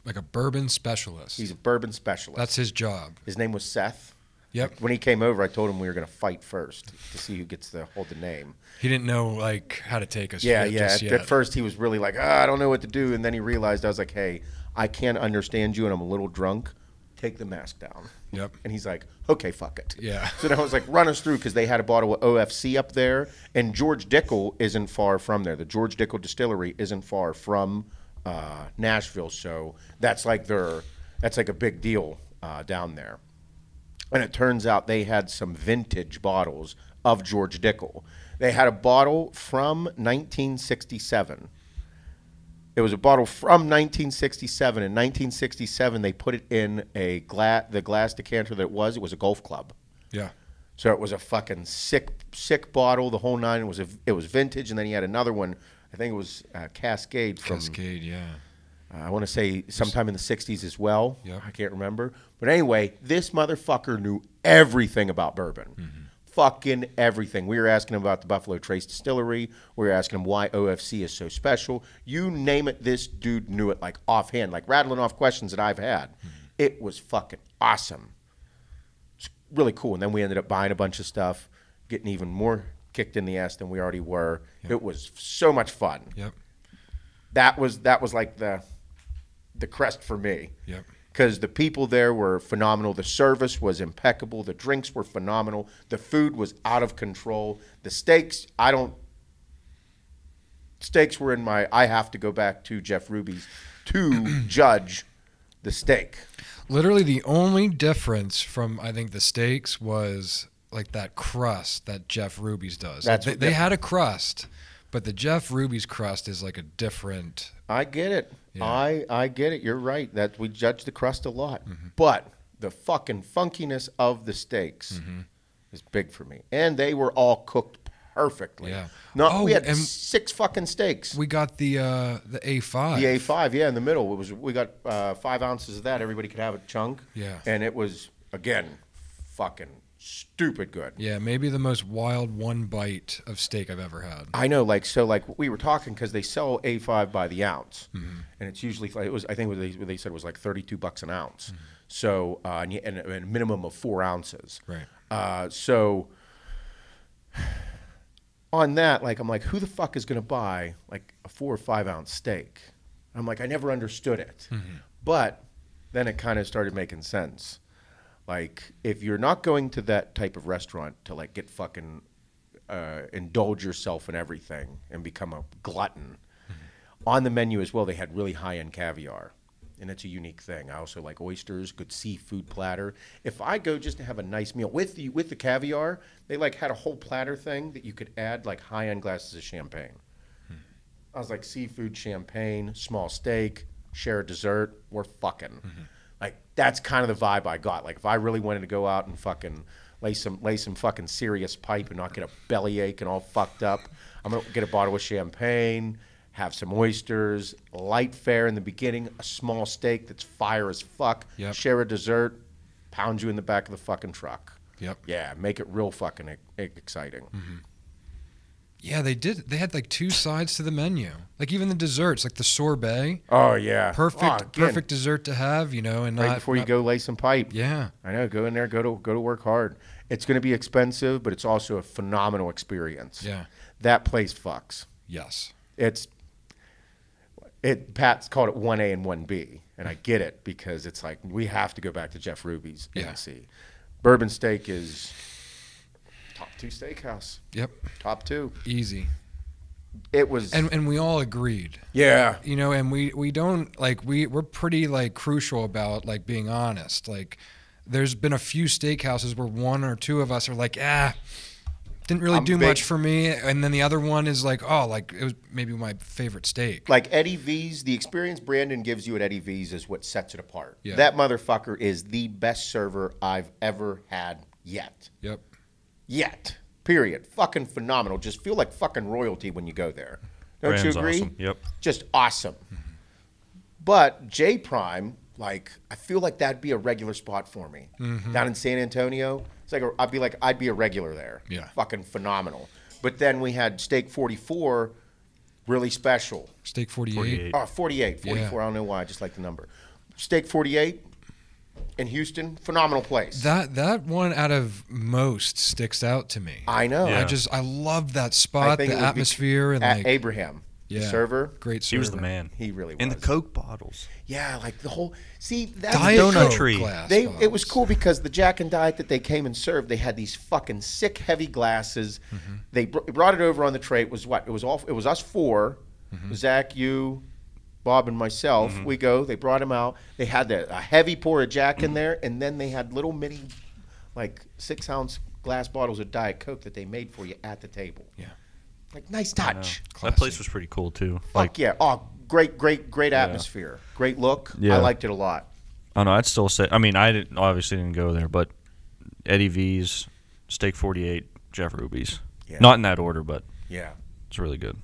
Like a bourbon specialist. He's a bourbon specialist. That's his job. His name was Seth. Yep. When he came over, I told him we were going to fight first to see who gets to hold the name. He didn't know like how to take us. Yeah, yeah. At first, he was really like, oh, I don't know what to do, and then he realized I was like, hey, I can't understand you, and I'm a little drunk. Take the mask down. Yep. And he's like, okay, fuck it. Yeah. So then I was like, run us through because they had a bottle of OFC up there, and George Dickel isn't far from there. The George Dickel Distillery isn't far from Nashville, so that's like a big deal down there. And it turns out they had some vintage bottles of George Dickel. They had a bottle from 1967. It was a bottle from 1967. In 1967, they put it in a the glass decanter that it was a golf club. Yeah. So it was a fucking sick bottle. The whole nine. It was vintage. And then he had another one. I think it was Cascade from. Cascade, yeah. I want to say sometime in the 60s as well. Yep. I can't remember. But anyway, this motherfucker knew everything about bourbon. Mm-hmm. Fucking everything. We were asking him about the Buffalo Trace Distillery. We were asking him why OFC is so special. You name it, this dude knew it like offhand, like rattling off questions that I've had. Mm-hmm. It was fucking awesome. It's really cool. And then we ended up buying a bunch of stuff, getting even more kicked in the ass than we already were. Yep. It was so much fun. Yep. That was like the crest for me. Yep. Because the people there were phenomenal. The service was impeccable. The drinks were phenomenal. The food was out of control. The steaks, steaks were in my, I have to go back to Jeff Ruby's to judge the steak. Literally the only difference from, I think, the steaks was like that crust that Jeff Ruby's does. That's like they had a crust, but the Jeff Ruby's crust is like a different. I get it. Yeah. I get it. You're right. That we judge the crust a lot. Mm-hmm. But the fucking funkiness of the steaks mm-hmm. is big for me. And they were all cooked perfectly. Yeah. We had 6 fucking steaks. We got the A5. The A5, yeah, in the middle. We got 5 ounces of that. Everybody could have a chunk. Yeah. And it was, again, fucking stupid good. Yeah, maybe the most wild one bite of steak I've ever had. I know, like we were talking because they sell A5 by the ounce, mm-hmm. and it's usually I think what they said was like $32 an ounce, mm-hmm. so and a minimum of 4 ounces. Right. So on that, like, I'm like, who the fuck is going to buy like a 4 or 5 ounce steak? I'm like, I never understood it. Mm-hmm. But then it kind of started making sense. Like, if you're not going to that type of restaurant to like get fucking indulge yourself in everything and become a glutton, mm-hmm. on the menu as well, they had really high-end caviar. And it's a unique thing. I also like oysters, good seafood platter. If I go just to have a nice meal with the caviar, they like had a whole platter thing that you could add like high-end glasses of champagne. Hmm. I was like, seafood, champagne, small steak, share a dessert, we're fucking. Mm-hmm. Like, that's kind of the vibe I got. Like, if I really wanted to go out and fucking lay some fucking serious pipe and not get a bellyache and all fucked up, I'm gonna get a bottle of champagne, have some oysters, light fare in the beginning, a small steak that's fire as fuck, yep. share a dessert, pound you in the back of the fucking truck. Yep. Yeah, make it real fucking exciting. Mm-hmm. Yeah, they did. They had like two sides to the menu. Like even the desserts, like the sorbet. Oh, yeah. Perfect dessert to have, you know. And right before you go lay some pipe. Yeah. I know, go in there, go to work hard. It's going to be expensive, but it's also a phenomenal experience. Yeah. That place fucks. Yes. Pat's called it 1A and 1B, and I get it because it's like we have to go back to Jeff Ruby's and yeah. see. Bourbon Steak is top 2 steakhouse. Yep. Top 2. Easy. It was. And we all agreed. Yeah. You know, and we don't, like, we're pretty, like, crucial about, like, being honest. Like, there's been a few steakhouses where one or two of us are like, didn't really do much for me. And then the other one is like, oh, like it was maybe my favorite steak. Like Eddie V's, the experience Brandon gives you at Eddie V's is what sets it apart. Yeah. That motherfucker is the best server I've ever had yet. Yep. Yet. Period. Fucking phenomenal. Just feel like fucking royalty when you go there. Don't Brandon's you agree? Awesome. Yep. Just awesome. Mm-hmm. But J Prime, like, I feel like that'd be a regular spot for me. Mm-hmm. Down in San Antonio. It's like I'd be a regular there. Yeah. Fucking phenomenal. But then we had Steak 44, really special. Steak 48. Oh, 48. 44. Yeah. I don't know why. I just like the number. Steak 48 in Houston, phenomenal place. That one out of most sticks out to me. I know. Yeah. I love that spot, the atmosphere, and like Abraham. Yeah. Server, great server. He was the man. He really was. And the Coke bottles. Yeah, like the whole. See, that donut tree. It was cool because the Jack and Diet that they came and served, they had these fucking sick heavy glasses. Mm-hmm. They brought it over on the tray. It was what? It was all. It was us four, mm-hmm. Zach, you, Bob, and myself. Mm-hmm. We go. They brought them out. They had a heavy pour of Jack in there, and then they had little mini, like 6 ounce glass bottles of Diet Coke that they made for you at the table. Yeah. Like, nice touch. That place was pretty cool, too. Fuck yeah. Oh, great atmosphere. Yeah. Great look. Yeah. I liked it a lot. Oh, no, I'd still say, I mean, I obviously didn't go there, but Eddie V's, Steak 48, Jeff Ruby's. Yeah. Not in that order, but yeah, it's really good.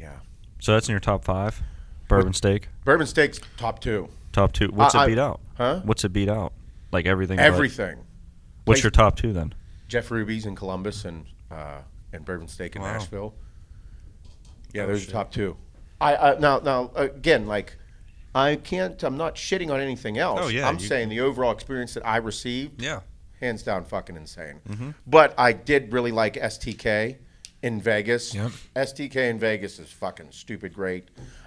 Yeah. So that's in your top 5? Bourbon Steak? Bourbon Steak's top 2. Top 2. What's it beat out? Huh? What's it beat out? Like everything? Everything. What's your top 2 then? Jeff Ruby's in Columbus and Bourbon Steak in Nashville. Yeah, those are top 2. Now again, like, I'm not shitting on anything else. Oh, yeah, I'm saying the overall experience that I received, yeah, hands down fucking insane. Mm-hmm. But I did really like STK in Vegas. Yep. STK in Vegas is fucking stupid great.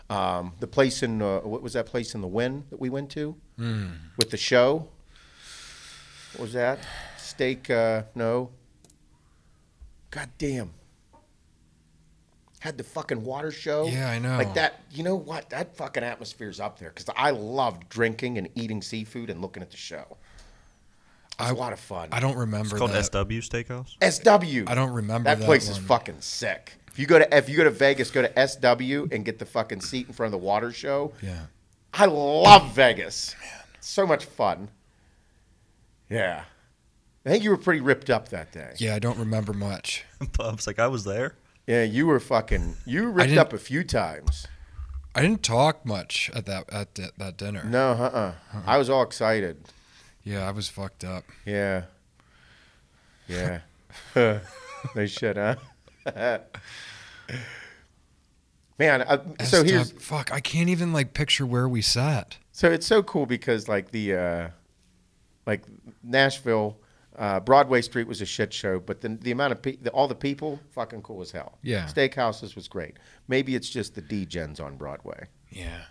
The place in what was that place in the Wynn that we went to with the show? What was that? Steak no. God damn. Had the fucking water show. Yeah, I know. Like that, you know what? That fucking atmosphere's up there because I loved drinking and eating seafood and looking at the show. It was a lot of fun. I don't remember that. It's called SW Steakhouse? SW. I don't remember that place one. Is fucking sick. If you go to Vegas, go to SW and get the fucking seat in front of the water show. Yeah. I love Vegas. Man. So much fun. Yeah. I think you were pretty ripped up that day. Yeah, I don't remember much. Bob's like, I was there. Yeah, you were fucking. You ripped up a few times. I didn't talk much at that dinner. No, I was all excited. Yeah, I was fucked up. Yeah. Yeah. They should, huh? Man, so here's fuck. I can't even like picture where we sat. So it's so cool because like Nashville. Broadway Street was a shit show, but then the amount of all the people, fucking cool as hell. Yeah. Steakhouses was great. Maybe it's just the D-gens on Broadway. Yeah.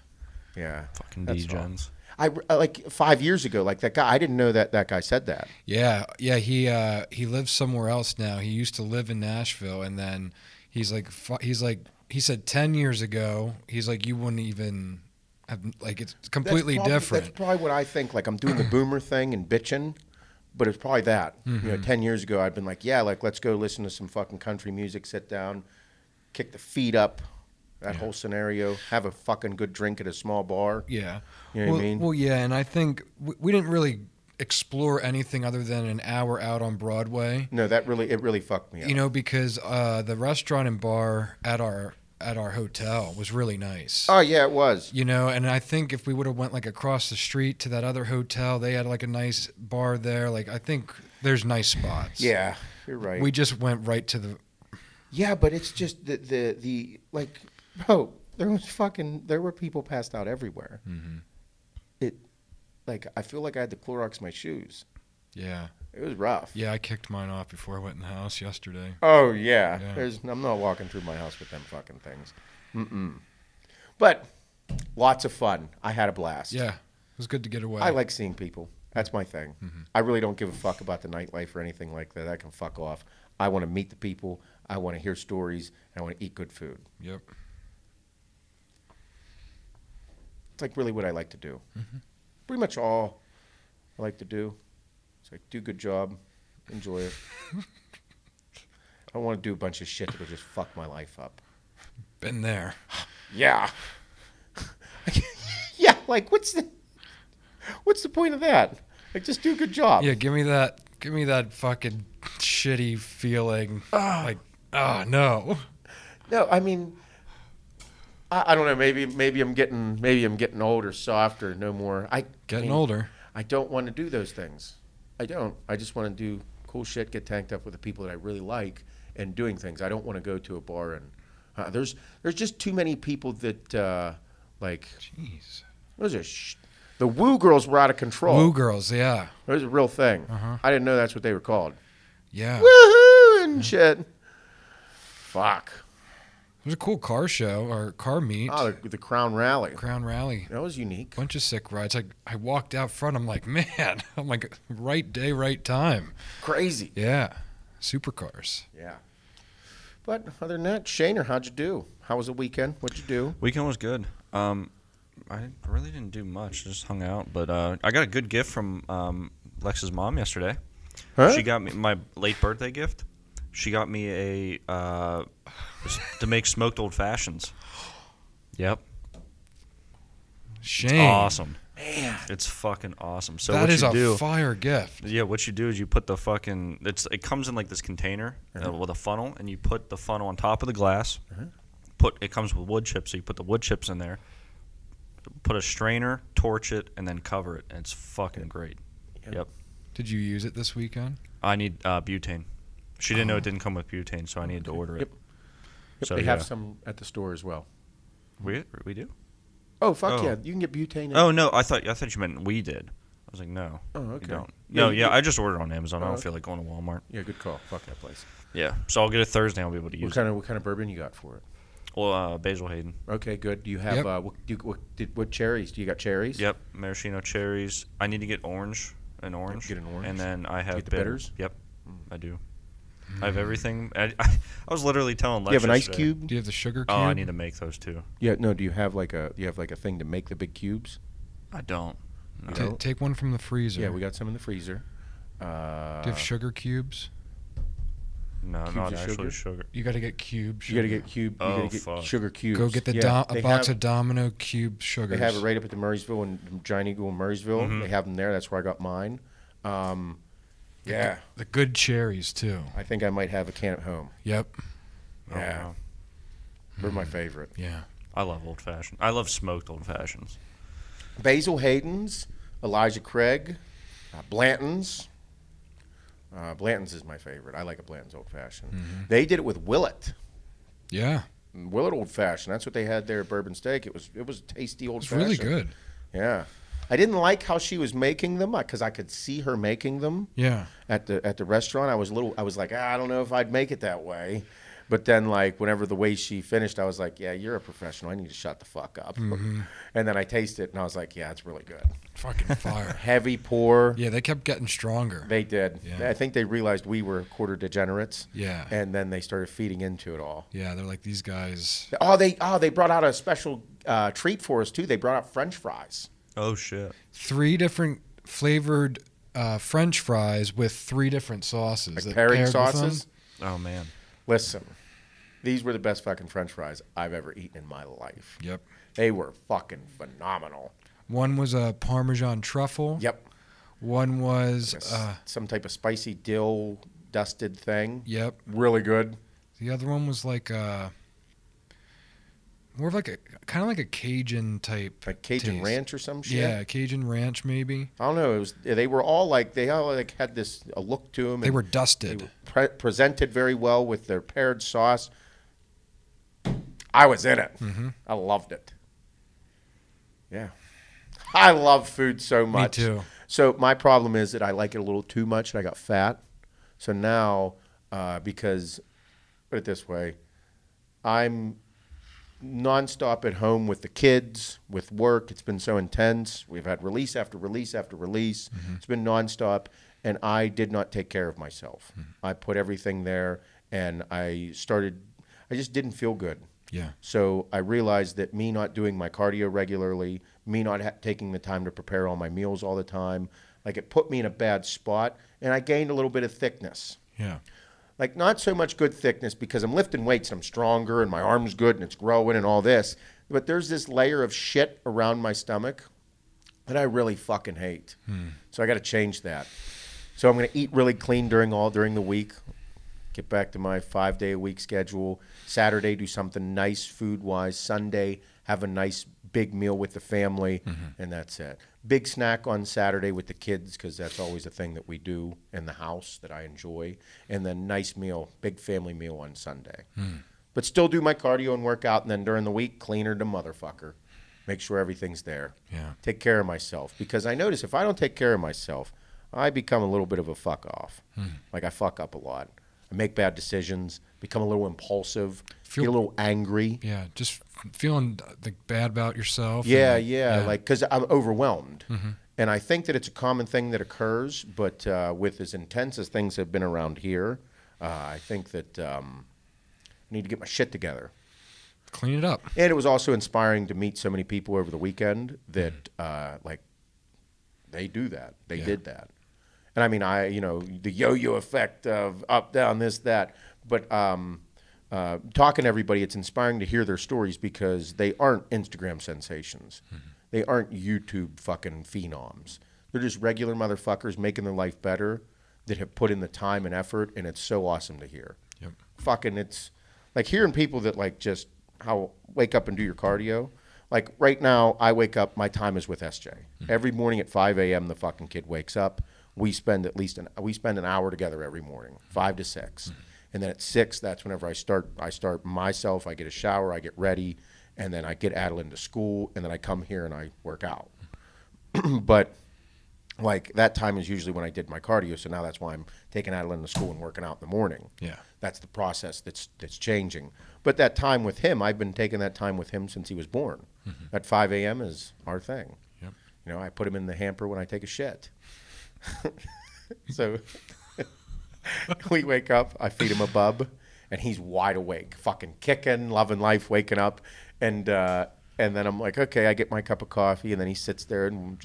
Yeah. Fucking D-gens. I like 5 years ago, like that guy, I didn't know that that guy said that. Yeah. Yeah. He lives somewhere else now. He used to live in Nashville, and then he said 10 years ago, he's like, you wouldn't even have, like, it's completely different. That's probably what I think. Like, I'm doing the boomer thing and bitching, but it's probably that, you know, 10 years ago, I'd been like, yeah, like, let's go listen to some fucking country music, sit down, kick the feet up. That whole scenario, have a fucking good drink at a small bar. Yeah. You know what I mean? Well, yeah, and I think we didn't really explore anything other than an hour out on Broadway. No, that really, it really fucked me up. You know, because the restaurant and bar at our hotel was really nice. Oh, yeah, it was. You know, and I think if we would have went, like, across the street to that other hotel, they had, like, a nice bar there. Like, I think there's nice spots. Yeah, you're right. We just went right to the... Yeah, but it's just the like... Bro, there were people passed out everywhere. Mm-hmm. I feel like I had to Clorox my shoes. Yeah. It was rough. Yeah, I kicked mine off before I went in the house yesterday. Oh, yeah. I'm not walking through my house with them fucking things. Mm-mm. But lots of fun. I had a blast. Yeah, it was good to get away. I like seeing people. That's my thing. Mm-hmm. I really don't give a fuck about the nightlife or anything like that. I can fuck off. I want to meet the people. I want to hear stories. And I want to eat good food. Yep. Like really what I like to do. Mm-hmm. Pretty much all I like to do. It's like, do good job, enjoy it. I don't want to do a bunch of shit that will just fuck my life up. Been there. Yeah. Yeah, like what's the point of that? Like, just do a good job. Yeah, give me that fucking shitty feeling. Like, oh no. No, I mean, I don't know. Maybe I'm getting older, softer, no more. I mean, I don't want to do those things. I don't. I just want to do cool shit, get tanked up with the people that I really like, and doing things. I don't want to go to a bar and there's just too many people that like. Jeez. Those are the woo girls were out of control. Woo girls, yeah. It was a real thing. Uh-huh. I didn't know that's what they were called. Yeah. Woohoo and shit. Fuck. There's a cool car show or car meet. Oh, the Crown Rally. Crown Rally. That was unique. Bunch of sick rides. I walked out front. I'm like, man. I'm like, right day, right time. Crazy. Yeah. Supercars. Yeah. But other than that, Shaner, how'd you do? How was the weekend? What'd you do? Weekend was good. I really didn't do much. Just hung out. But I got a good gift from Lex's mom yesterday. Huh? She got me my late birthday gift. She got me a to make smoked old fashions. Yep. Shame. It's awesome. Man. It's fucking awesome. So that is a fire gift. Yeah, what you do is you put the fucking it comes in like this container with a funnel, and you put the funnel on top of the glass. Uh-huh. It comes with wood chips, so you put the wood chips in there. Put a strainer, torch it, and then cover it, and it's fucking great. Yep. Did you use it this weekend? I need butane. She didn't know it didn't come with butane, so I needed to order it. Yep. So, they have some at the store as well. We do? Oh, fuck yeah. You can get butane. Oh, no. I thought you meant we did. I was like, no. Oh, okay. You don't. Yeah, no, I just ordered on Amazon. I don't feel like going to Walmart. Yeah, good call. Fuck that place. Yeah. So I'll get it Thursday. I'll be able to use it. What kind of bourbon you got for it? Well, Basil Hayden. Okay, good. Do you have what cherries? Do you got cherries? Yep. Maraschino cherries. I need to get orange. Get an orange. And then I have the bitters. Yep. I do. I have everything. I was literally telling. Do you have an ice cube? Do you have the sugar cube? Oh, I need to make those too. Yeah, no. Do you have like a thing to make the big cubes? I don't. No. Take one from the freezer. Yeah, we got some in the freezer. Do you have sugar cubes? No, cubes not actually sugar. You got to get cube sugar. You got to get cube. Oh, you got to get sugar cubes. Go get a box of Domino cube sugars. They have it right up at the Murraysville and Giant Eagle in Murraysville. Mm-hmm. They have them there. That's where I got mine. Yeah. The good cherries, too. I think I might have a can at home. Yep. Yeah. Oh, wow. They're my favorite. Yeah. I love old fashioned. I love smoked old fashions. Basil Hayden's, Elijah Craig, Blanton's. Blanton's is my favorite. I like a Blanton's old fashioned. Mm-hmm. They did it with Willet. Yeah. Willet old fashioned. That's what they had there at Bourbon Steak. It was tasty old fashioned. It's really good. Yeah. I didn't like how she was making them because I could see her making them. Yeah. At the restaurant, I was like, I don't know if I'd make it that way. But then, like, whenever the way she finished, I was like, yeah, you're a professional. I need to shut the fuck up. Mm-hmm. And then I tasted it, and I was like, yeah, it's really good. Fucking fire. Heavy pour. Yeah, they kept getting stronger. They did. Yeah. I think they realized we were quarter degenerates. Yeah. And then they started feeding into it all. Yeah, they're like, these guys. Oh, they brought out a special treat for us, too. They brought out French fries. Oh, shit. 3 different flavored French fries with 3 different sauces. Like pairing sauces? Oh, man. Listen. These were the best fucking French fries I've ever eaten in my life. Yep. They were fucking phenomenal. One was a Parmesan truffle. Yep. One was... some type of spicy dill dusted thing. Yep. Really good. The other one was like a... more of like a... kind of like a Cajun type like Cajun taste. Ranch or some shit? Yeah, Cajun ranch maybe. I don't know. It was. They were all like... they all like had this a look to them. They were dusted. They were presented very well with their paired sauce. I was in it. Mm-hmm. I loved it. Yeah. I love food so much. Me too. So my problem is that I like it a little too much, and I got fat. So now, because, put it this way, I'm nonstop at home with the kids, with work. It's been so intense. We've had release after release after release. Mm-hmm. It's been nonstop, and I did not take care of myself. Mm-hmm. I put everything there, and I just didn't feel good. Yeah. So I realized that me not doing my cardio regularly, me not taking the time to prepare all my meals all the time, like it put me in a bad spot, and I gained a little bit of thickness. Yeah. Like not so much good thickness because I'm lifting weights and I'm stronger and my arm's good and it's growing and all this, but there's this layer of shit around my stomach that I really fucking hate. So I got to change that. So I'm going to eat really clean during the week. Get back to my 5-day-a-week schedule. Saturday, do something nice food-wise. Sunday, have a nice big meal with the family, and that's it. Big snack on Saturday with the kids because that's always a thing that we do in the house that I enjoy. And then nice meal, big family meal on Sunday. But still do my cardio and workout, and then during the week, cleaner to motherfucker. Make sure everything's there. Yeah. Take care of myself because I notice if I don't take care of myself, I become a little bit of a fuck-off. Like I fuck up a lot. I make bad decisions, become a little impulsive, get a little angry. Yeah, just feeling like bad about yourself. Yeah, like because I'm overwhelmed. And I think that it's a common thing that occurs, but with as intense as things have been around here, I think that I need to get my shit together. Clean it up. And it was also inspiring to meet so many people over the weekend that like they do that. They did that. And I mean, you know, the yo-yo effect of up, down, this, that. But talking to everybody, it's inspiring to hear their stories because they aren't Instagram sensations. They aren't YouTube fucking phenoms. They're just regular motherfuckers making their life better that have put in the time and effort, and it's so awesome to hear. Yep. Fucking it's like hearing people that like just wake up and do your cardio. Like right now, I wake up, my time is with SJ. Every morning at 5 a.m., the fucking kid wakes up. We spend an hour together every morning, 5 to 6, and then at 6, that's whenever I start myself. I get a shower, I get ready, and then I get Adeline to school, and then I come here and I work out. But like that time is usually when I did my cardio, so now that's why I'm taking Adeline to school and working out in the morning. Yeah, that's the process that's changing. But that time with him, I've been taking that time with him since he was born. At 5 a.m. is our thing. Yep. You know, I put him in the hamper when I take a shit. So we wake up, I feed him a bub, and he's wide awake, fucking kicking, loving life, waking up. And then I'm like, okay, I get my cup of coffee, and then he sits there and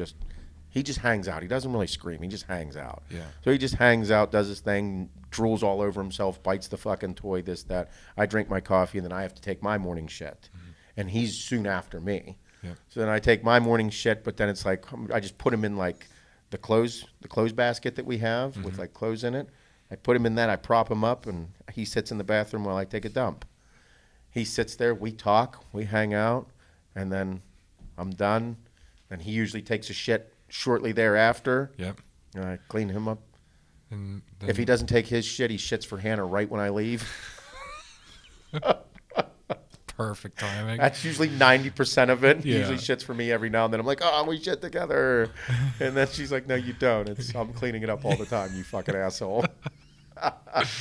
he just hangs out. He doesn't really scream. He just hangs out. Yeah. So he just hangs out, does his thing, drools all over himself, bites the fucking toy, this, that. I drink my coffee, and then I have to take my morning shit. And he's soon after me. Yeah. So then I take my morning shit, but then it's like I just put him in like the clothes basket that we have with like clothes in it. I put him in that, I prop him up, and he sits in the bathroom while I take a dump. He sits there, we talk, we hang out, and then I'm done. And he usually takes a shit shortly thereafter. Yep. And I clean him up. And then if he doesn't take his shit, he shits for Hannah right when I leave. perfect timing. That's usually 90% of it. Yeah. Usually shits for me every now and then. I'm like, oh, we shit together. And then she's like, no, you don't. I'm cleaning it up all the time, you fucking asshole. I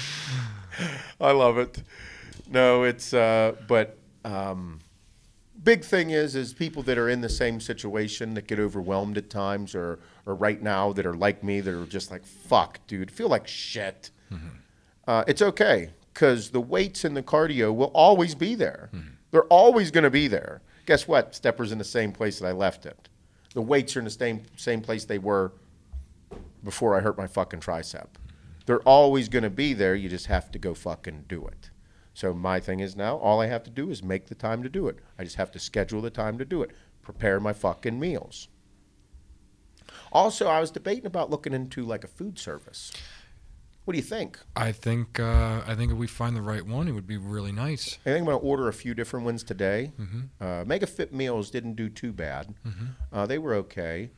love it. No, big thing is people that are in the same situation that get overwhelmed at times or right now that are like me, that are just like, fuck, dude, feel like shit. Mm-hmm. It's okay, because the weights and the cardio will always be there. Mm-hmm. They're always going to be there. Guess what? Stepper's in the same place that I left it. The weights are in the same place they were before I hurt my fucking tricep. They're always going to be there. You just have to go fucking do it. So my thing is now, all I have to do is make the time to do it. I just have to schedule the time to do it. Prepare my fucking meals. Also, I was debating about looking into like a food service. What do you think? I think if we find the right one, it would be really nice. I think I'm going to order a few different ones today. Mm-hmm. Mega Fit Meals didn't do too bad. Mm-hmm. They were okay.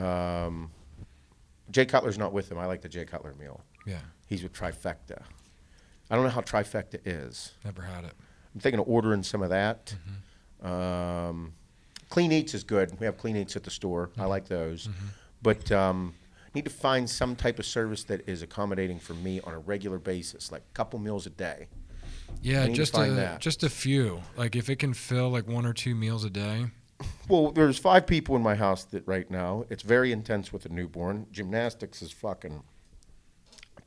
Mm-hmm. Jay Cutler's not with them. I like the Jay Cutler meal. Yeah. He's with Trifecta. I don't know how Trifecta is. Never had it. I'm thinking of ordering some of that. Mm-hmm. Clean Eats is good. We have Clean Eats at the store. Mm-hmm. I like those. Mm-hmm. But need to find some type of service that is accommodating for me on a regular basis, like a couple meals a day. Yeah, just a few. Like if it can fill like one or two meals a day. Well, there's 5 people in my house that right now. It's very intense with a newborn. Gymnastics is fucking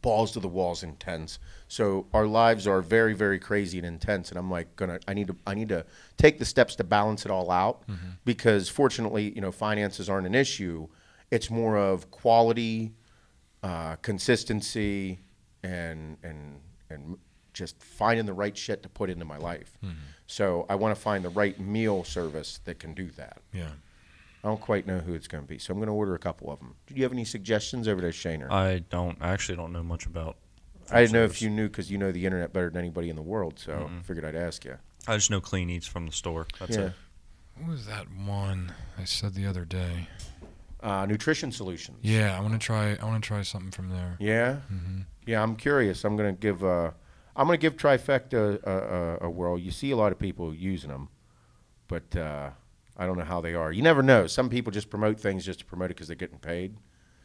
balls to the walls intense. So our lives are very, very crazy and intense. And I'm like, I need to take the steps to balance it all out, mm-hmm. because fortunately, you know, finances aren't an issue. It's more of quality, consistency, and just finding the right shit to put into my life. Mm-hmm. So I want to find the right meal service that can do that. Yeah. I don't quite know who it's going to be, so I'm going to order a couple of them. Do you have any suggestions over there, Shaner? I actually don't know much about. I didn't know if you knew, because you know the internet better than anybody in the world, so mm-hmm. I figured I'd ask you. I just know Clean Eats from the store. That's it. What was that one I said the other day? Nutrition Solutions. Yeah, I want to try something from there. Yeah. Mm-hmm. Yeah, I'm curious. I'm going to give Trifecta a whirl. You see a lot of people using them, but I don't know how they are. You never know. Some people just promote things just to promote it because they're getting paid.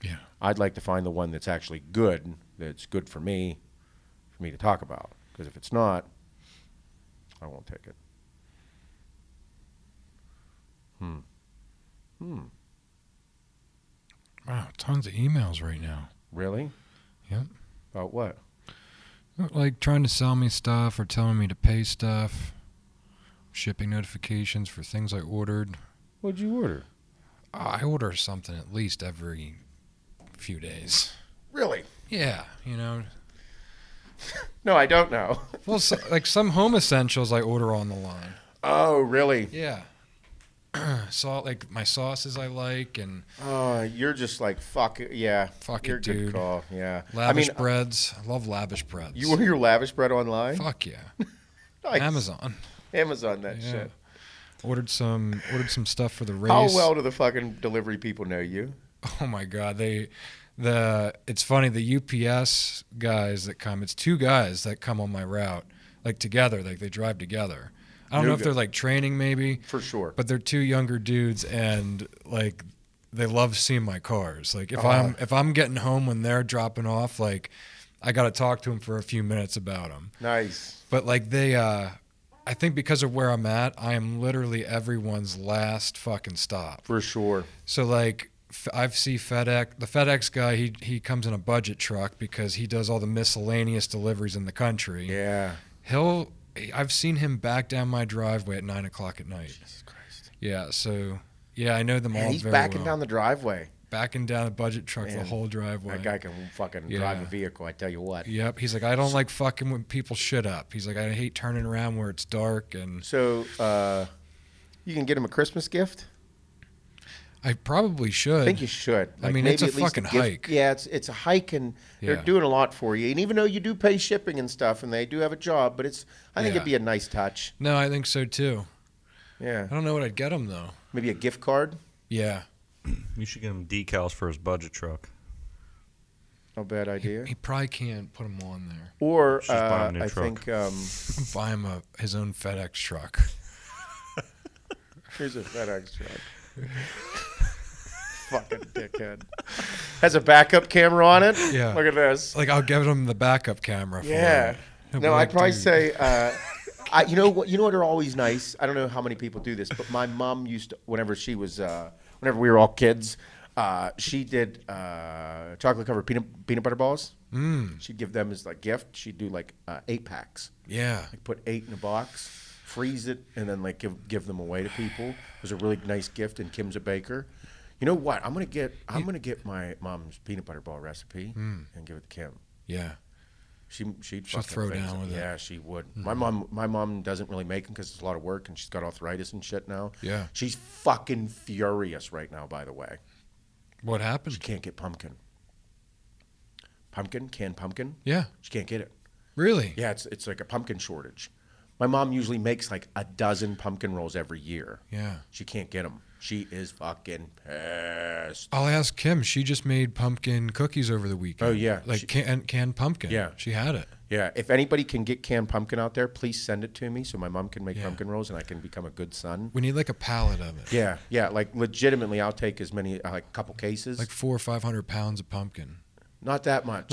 Yeah. I'd like to find the one that's actually good, that's good for me to talk about, because if it's not, I won't take it. Wow, tons of emails right now. Really? Yep. About what? Like trying to sell me stuff or telling me to pay stuff. Shipping notifications for things I ordered. What'd you order? I order something at least every few days. Really? Yeah, you know. No, I don't know. Well, so, like some home essentials I order on the line. Oh, really? Yeah. Salt, like my sauces I like, and you're just like, fuck it, yeah, fuck it, dude. Good call. Yeah, lavish breads. I love lavish breads. You order your lavish bread online? Fuck yeah. Nice. Amazon that yeah. shit. Ordered some stuff for the race. How well do the fucking delivery people know you? Oh my god, it's funny, the UPS guys that come. It's 2 guys that come on my route, like together, like they drive together. I don't know if they're like training, maybe. For sure. But they're 2 younger dudes, and like they love seeing my cars. Like if I'm getting home when they're dropping off, like I got to talk to them for a few minutes about them. Nice. But like I think because of where I'm at, I am literally everyone's last fucking stop. For sure. So like I've seen FedEx. The FedEx guy, he comes in a budget truck because he does all the miscellaneous deliveries in the country. Yeah. I've seen him back down my driveway at 9 o'clock at night. Jesus Christ. Yeah, so yeah, I know them all. He's very backing down the driveway. Backing down the budget truck, man, the whole driveway. That guy can fucking drive a vehicle, I tell you what. Yep. He's like, I don't like fucking when people shit up. He's like, I hate turning around where it's dark. And so you can get him a Christmas gift? I probably should. I think you should. Like, I mean, maybe it's at least fucking hike. Yeah, it's a hike, and they're doing a lot for you. And even though you do pay shipping and stuff, and they do have a job, but I think it'd be a nice touch. No, I think so too. Yeah. I don't know what I'd get him though. Maybe a gift card. Yeah. You should get him decals for his budget truck. No bad idea. He probably can't put them on there. Or buy him a new truck. Buy him his own FedEx truck. Here's a FedEx truck. Fucking dickhead. Has a backup camera on it. Yeah. Look at this. Like, I'll give him the backup camera. Yeah. For no, I'd probably say, you know what are always nice. I don't know how many people do this, but my mom used to, whenever we were all kids. She did chocolate covered peanut butter balls. Mm. She'd give them as like gift. She'd do like 8 packs. Yeah. Like put 8 in a box, freeze it, and then like give them away to people. It was a really nice gift. And Kim's a baker. You know what? I'm gonna get my mom's peanut butter ball recipe and give it to Kim. Yeah. She'd throw down with it. Yeah, she would. Mm-hmm. My mom doesn't really make them because it's a lot of work and she's got arthritis and shit now. Yeah. She's fucking furious right now. By the way. What happened? She can't get pumpkin. Canned pumpkin? Yeah. She can't get it. Really? Yeah, it's like a pumpkin shortage. My mom usually makes like a dozen pumpkin rolls every year. Yeah. She can't get them. She is fucking pissed. I'll ask Kim. She just made pumpkin cookies over the weekend. Oh, yeah. Like canned pumpkin. Yeah. She had it. Yeah. If anybody can get canned pumpkin out there, please send it to me so my mom can make pumpkin rolls and I can become a good son. We need like a pallet of it. Yeah. Yeah. Like legitimately, I'll take as many, like a couple cases. Like 400 or 500 pounds of pumpkin. Not that much.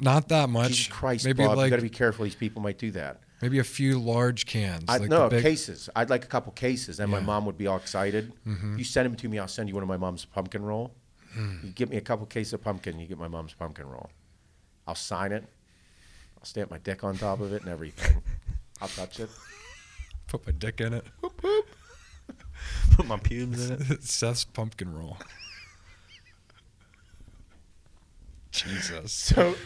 Not that much. Jesus Christ, maybe Bob, like, you got to be careful. These people might do that. Maybe a few large cans. Cases. I'd like a couple cases, and my mom would be all excited. Mm-hmm. You send them to me, I'll send you one of my mom's pumpkin roll. Mm. You give me a couple cases of pumpkin, you get my mom's pumpkin roll. I'll sign it. I'll stamp my dick on top of it and everything. I'll touch it. Put my dick in it. Whoop, whoop. Put my pubes in it. Seth's pumpkin roll. Jesus. So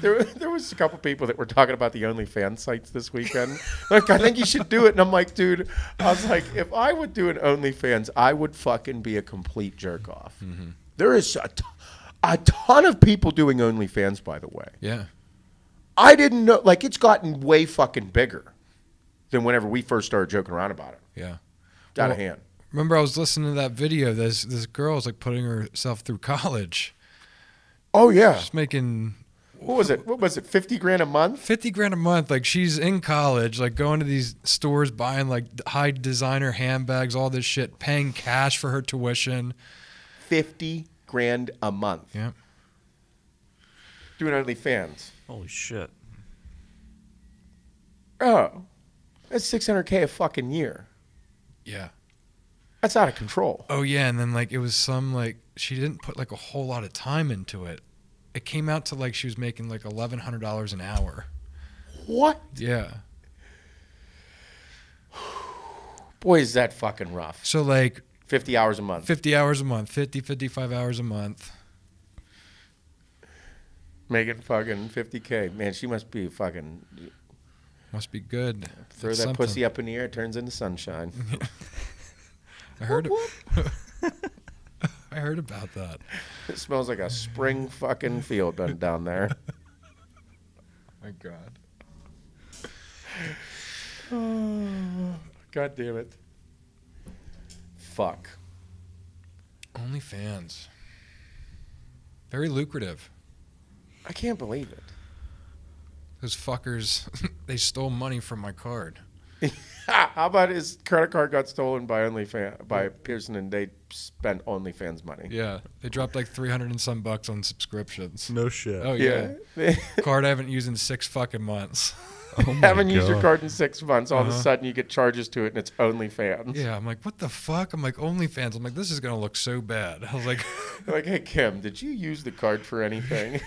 there was a couple people that were talking about the OnlyFans sites this weekend. Like, I think you should do it. And I'm like, dude, I was like, if I would do an OnlyFans, I would fucking be a complete jerk off. Mm-hmm. There is a ton of people doing OnlyFans, by the way. Yeah. I didn't know. Like, it's gotten way fucking bigger than whenever we first started joking around about it. Yeah. It's out of hand. Remember, I was listening to that video. This girl was like putting herself through college. Oh yeah, she's making. What was it? $50 grand a month. $50 grand a month. Like, she's in college, like going to these stores, buying like high designer handbags, all this shit, paying cash for her tuition. $50 grand a month. Yeah. Doing OnlyFans. Holy shit. Oh, that's $600K a fucking year. Yeah. That's out of control. Oh yeah, and then like it was some like. She didn't put like a whole lot of time into it. It came out to like she was making like $1,100 an hour. What? Yeah. Boy, is that fucking rough. So like 50 hours a month. 50 hours a month. 50, 55 hours a month. Making fucking $50K. Man, she must be fucking... Must be good. Throw that something. Pussy up in the air, it turns into sunshine. I heard it. I heard about that. It smells like a spring fucking field down there. My God. Oh, God damn it. Fuck. OnlyFans. Very lucrative. I can't believe it. Those fuckers, they stole money from my card. How about his credit card got stolen by OnlyFans, by Pearson, and they spent OnlyFans money? Yeah, they dropped like 300 and some bucks on subscriptions. No shit. Oh yeah, card I haven't used in 6 fucking months. Oh my haven't God. Used your card in 6 months. All of a sudden, you get charges to it, and it's OnlyFans. Yeah, I'm like, what the fuck? I'm like, OnlyFans. I'm like, this is gonna look so bad. I was like, like, hey Kim, did you use the card for anything?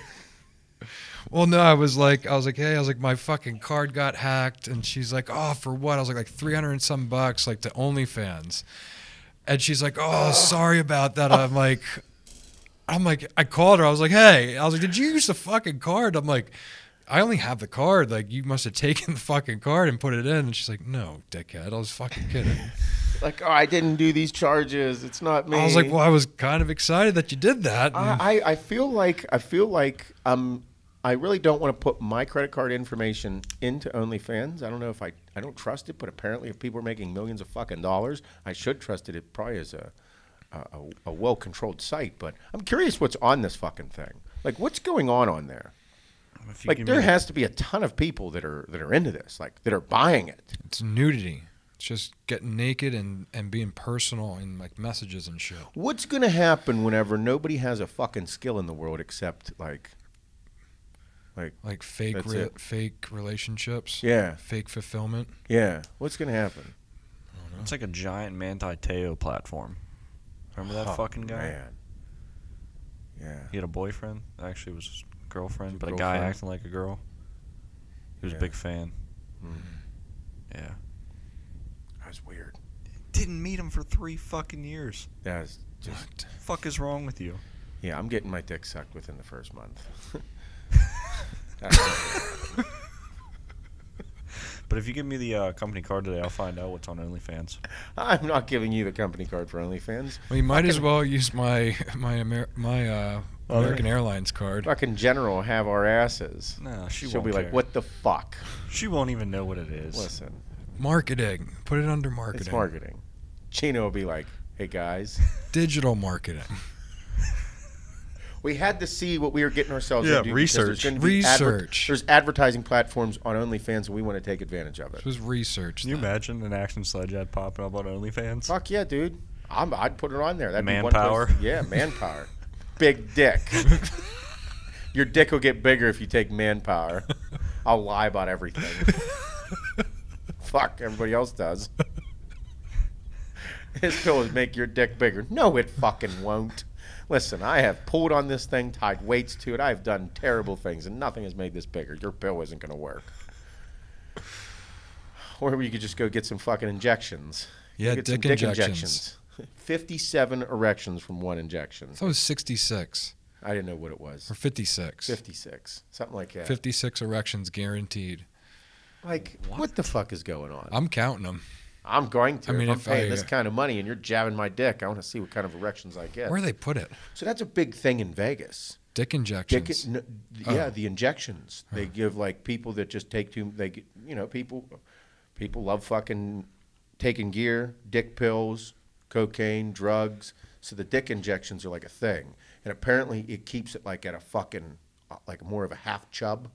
Well, no, I was like, hey, I was like, my fucking card got hacked. And she's like, oh, for what? I was like 300 and some bucks, like to OnlyFans. And she's like, oh, sorry about that. I'm like, I called her. I was like, hey, I was like, did you use the fucking card? I'm like, I only have the card. Like, you must have taken the fucking card and put it in. And she's like, no, dickhead. I was fucking kidding. Like, oh, I didn't do these charges. It's not me. I was like, well, I was kind of excited that you did that. I feel like I really don't want to put my credit card information into OnlyFans. I don't know if I don't trust it, but apparently if people are making millions of fucking dollars, I should trust it. It probably is a well-controlled site, but I'm curious what's on this fucking thing. Like, what's going on there? Like, there has to be a ton of people that are into this, like that are buying it. It's nudity. It's just getting naked and being personal and like messages and shit. What's gonna happen whenever nobody has a fucking skill in the world except like fake relationships? Yeah. Fake fulfillment. Yeah. What's gonna happen? I don't know. It's like a giant Manti Teo platform. Remember that fucking guy? Man. Yeah. He had a boyfriend. Actually, it was a girlfriend, but a guy acting like a girl. He was a big fan. Mm-hmm. Yeah. That was weird. Didn't meet him for 3 fucking years. That was just... What the fuck is wrong with you? Yeah, I'm getting my dick sucked within the first month. But if you give me the company card today, I'll find out what's on OnlyFans. I'm not giving you the company card for OnlyFans. Well, you might as well use my American Airlines card. Fucking General have our asses. No, she'll be care. Like, what the fuck? She won't even know what it is. Listen. Marketing. Put it under marketing. It's marketing. Chino will be like, hey, guys. Digital marketing. We had to see what we were getting ourselves into. Yeah, research. There's advertising platforms on OnlyFans, and we want to take advantage of it. It was research. Can you imagine an Action Sledge ad popping up on OnlyFans? Fuck yeah, dude. I'd put it on there. That'd manpower. Be one place. Yeah, manpower. Big dick. Your dick will get bigger if you take manpower. I'll lie about everything. Fuck, everybody else does. This pill will make your dick bigger. No, it fucking won't. Listen, I have pulled on this thing, tied weights to it. I have done terrible things, and nothing has made this bigger. Your pill isn't going to work. Or you could just go get some fucking injections. Yeah, dick injections. 57 erections from one injection. So it was 66. I didn't know what it was. Or 56. 56. Something like that. 56 erections guaranteed. Like, what the fuck is going on? I'm counting them. I'm going to. I mean, if I'm paying this kind of money and you're jabbing my dick, I want to see what kind of erections I get. Where they put it? So that's a big thing in Vegas. Dick injections. The injections. They give like people that just take too. They get, you know, people love fucking taking gear, dick pills, cocaine, drugs. So the dick injections are like a thing, and apparently it keeps it like at a fucking like more of a half chub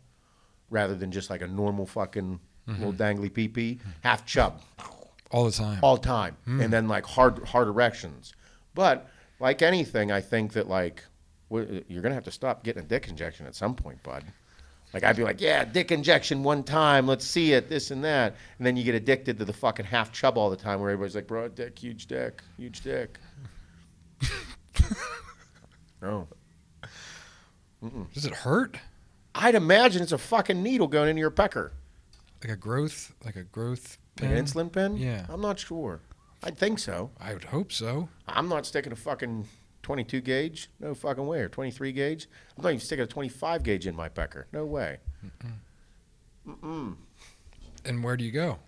rather than just like a normal fucking little dangly pee pee. Half chub. All the time. All time. Mm. And then, like, hard erections. But, like anything, I think that, like, you're going to have to stop getting a dick injection at some point, bud. Like, I'd be like, yeah, dick injection one time. Let's see it, this and that. And then you get addicted to the fucking half chub all the time where everybody's like, bro, dick, huge dick, huge dick. No. Mm-mm. Does it hurt? I'd imagine it's a fucking needle going into your pecker. Like a growth... An insulin pen? Yeah. I'm not sure. I'd think so. I would hope so. I'm not sticking a fucking 22 gauge. No fucking way. Or 23 gauge. I'm not even sticking a 25 gauge in my pecker. No way. Mm-mm. Mm-mm. And where do you go?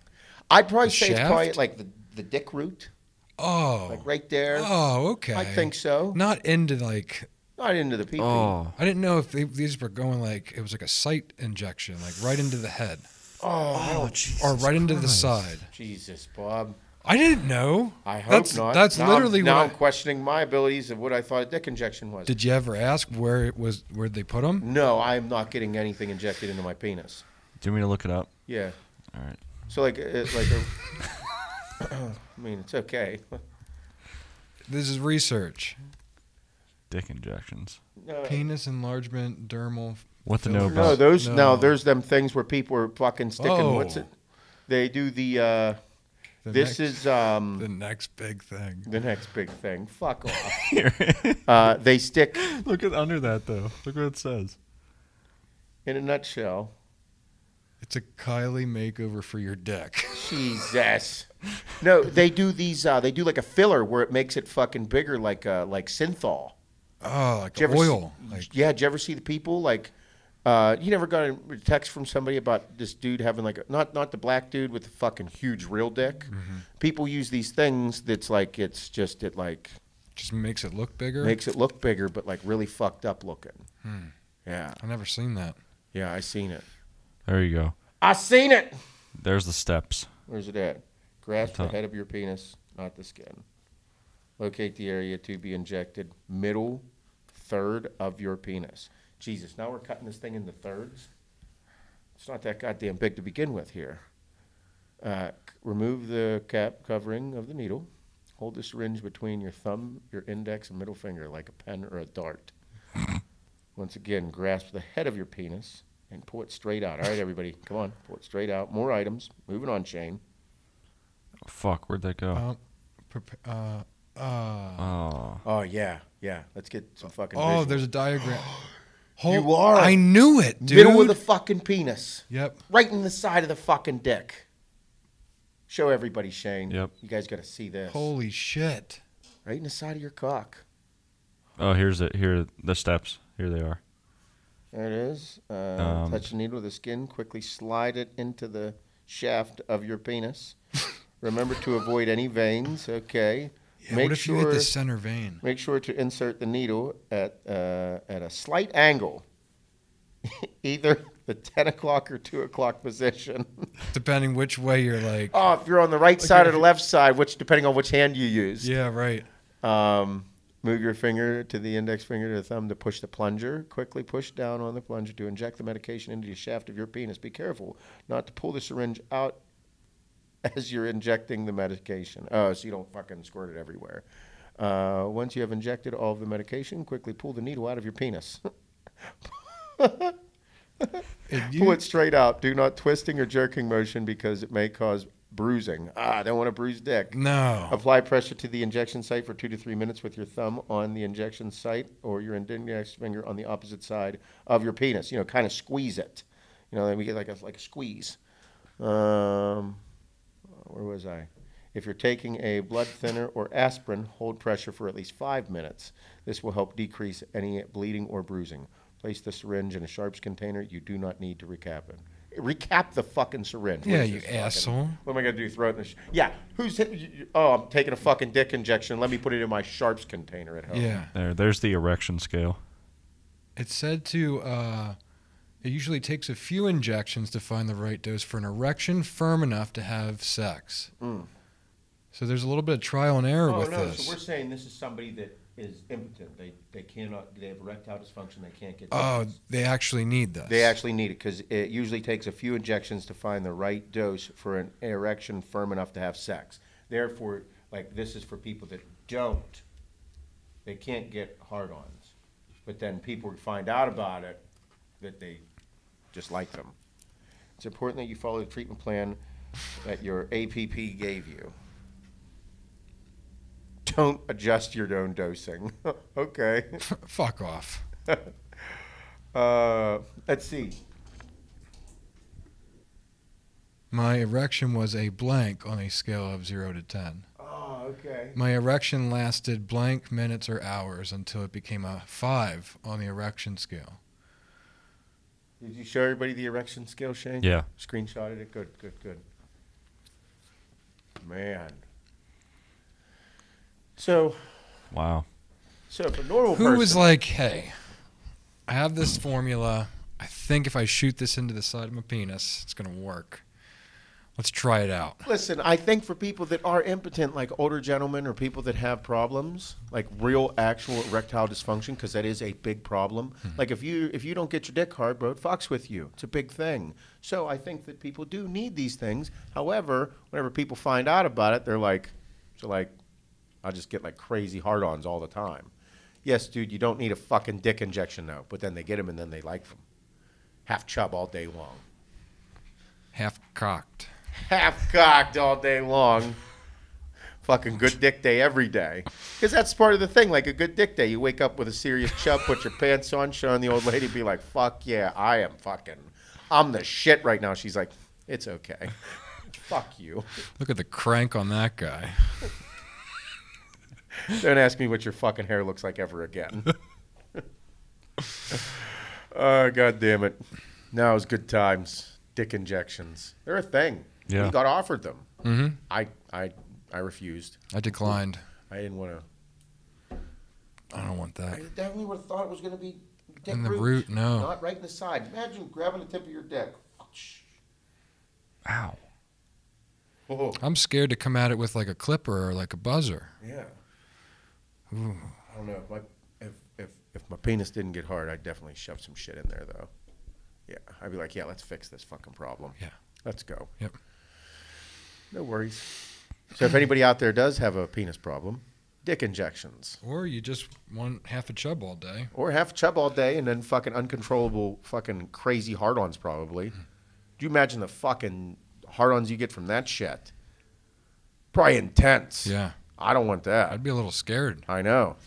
I'd probably say shaft? It's probably like the dick root. Oh. Like right there. Oh, okay. I think so. Not into the pee-pee. Oh. I didn't know if these were going like, it was like a site injection, like right into the head. Oh, Jesus or right Christ. Into the side. Jesus, Bob. I didn't know. I hope that's, not. That's now literally I'm, now what I'm questioning my abilities of what I thought a dick injection was. Did you ever ask where it was? Where they put them? No, I'm not getting anything injected into my penis. Do you want me to look it up? Yeah. All right. So like, I mean, it's okay. This is research. Dick injections. No. Penis enlargement, dermal. What the no? No, those no. Now there's them things where people are fucking sticking. Oh. What's it? They do the. The next big thing. The next big thing. Fuck off. They stick. Look at under that though. Look what it says. In a nutshell. It's a Kylie makeover for your dick. Jesus. No, they do these. They do like a filler where it makes it fucking bigger, like Synthol. Oh, like oil. Yeah. Did you ever see the people like? You never got a text from somebody about this dude having like not the black dude with the fucking huge real dick. Mm-hmm. People use these things that's like it just makes it look bigger. Makes it look bigger, but like really fucked up looking. Hmm. Yeah, I've never seen that. Yeah, I seen it. There you go. I seen it. There's the steps. Where's it at? Grasp the head of your penis, not the skin. Locate the area to be injected. Middle third of your penis. Jesus, now we're cutting this thing into thirds. It's not that goddamn big to begin with here. Remove the cap covering of the needle. Hold the syringe between your thumb, your index, and middle finger like a pen or a dart. Once again, grasp the head of your penis and pull it straight out. All right, everybody, come on. Pull it straight out. More items. Moving on, Shane. Oh, fuck, where'd that go? Yeah. Let's get some fucking visual. There's a diagram. You are. I knew it, dude. Middle of the fucking penis. Yep. Right in the side of the fucking dick. Show everybody, Shane. Yep. You guys got to see this. Holy shit. Right in the side of your cock. Oh, here's it. Here are the steps. Here they are. There it is. Touch the needle with the skin. Quickly slide it into the shaft of your penis. Remember to avoid any veins. Okay. Yeah, make sure you hit the center vein. Make sure to insert the needle at a slight angle, either the 10 o'clock or 2 o'clock position. Depending which way you're like. Oh, if you're on the right side or the left side, which depending on which hand you use. Yeah, right. Move your finger to the index finger to the thumb to push the plunger. Quickly push down on the plunger to inject the medication into the shaft of your penis. Be careful not to pull the syringe out as you're injecting the medication. Oh, so you don't fucking squirt it everywhere. Once you have injected all of the medication, quickly pull the needle out of your penis. Pull it straight out. Do not twisting or jerking motion because it may cause bruising. I don't want to bruise dick. No. Apply pressure to the injection site for 2 to 3 minutes with your thumb on the injection site or your index finger on the opposite side of your penis. You know, kind of squeeze it. You know, then we get like a squeeze. Where was I? If you're taking a blood thinner or aspirin, hold pressure for at least 5 minutes. This will help decrease any bleeding or bruising. Place the syringe in a sharps container. You do not need to recap it. Recap the fucking syringe. Yeah, you asshole. What am I going to do? Throw it in the... Yeah. Who's... Oh, I'm taking a fucking dick injection. Let me put it in my sharps container at home. Yeah. There's the erection scale. It's said to... it usually takes a few injections to find the right dose for an erection firm enough to have sex. Mm. So there's a little bit of trial and error with this. So we're saying this is somebody that is impotent. They have erectile dysfunction. They can't get. Oh, they actually need this. They actually need it because it usually takes a few injections to find the right dose for an erection firm enough to have sex. Therefore, like this is for people that don't. They can't get hard-ons, but then people find out about it that they just like them. It's important that you follow the treatment plan that your APP gave you. Don't adjust your own dosing. Okay. Fuck off. Let's see. My erection was a blank on a scale of 0 to 10. Oh, okay. My erection lasted blank minutes or hours until it became a 5 on the erection scale. Did you show everybody the erection scale, Shane? Yeah. Screenshotted it? Good, good, good. Man. So. Wow. So if a normal person. Who was like, hey, I have this formula. I think if I shoot this into the side of my penis, it's going to work. Let's try it out. Listen, I think for people that are impotent, like older gentlemen or people that have problems, like real actual erectile dysfunction, because that is a big problem. Mm-hmm. Like if you don't get your dick hard, bro, it fucks with you. It's a big thing. So I think that people do need these things. However, whenever people find out about it, they're like, I just get like crazy hard-ons all the time. Yes, dude, you don't need a fucking dick injection though. But then they get them and then they like them. Half chub all day long. Half cocked. Half cocked all day long. Fucking good dick day every day. Because that's part of the thing. Like a good dick day, you wake up with a serious chub, put your pants on, showing the old lady, be like, fuck yeah, I'm the shit right now. She's like, it's okay. Fuck you. Look at the crank on that guy. Don't ask me what your fucking hair looks like ever again. Oh, God damn it. No, it was good times. Dick injections. They're a thing. Yeah. We got offered them. Mm-hmm. I refused. I declined. I didn't want to. I don't want that. I definitely would have thought it was going to be dick in the root. No. Not right in the side. Imagine grabbing the tip of your dick. Ow. Oh. I'm scared to come at it with like a clipper or like a buzzer. Yeah. Ooh. I don't know. If If my penis didn't get hard, I'd definitely shove some shit in there, though. Yeah, I'd be like, yeah, let's fix this fucking problem. Yeah. Let's go. Yep. No worries. So if anybody out there does have a penis problem, dick injections. Or you just want half a chub all day. Or half a chub all day and then fucking uncontrollable fucking crazy hard-ons probably. Mm. Do you imagine the fucking hard-ons you get from that shit? Probably intense. Yeah. I don't want that. I'd be a little scared. I know.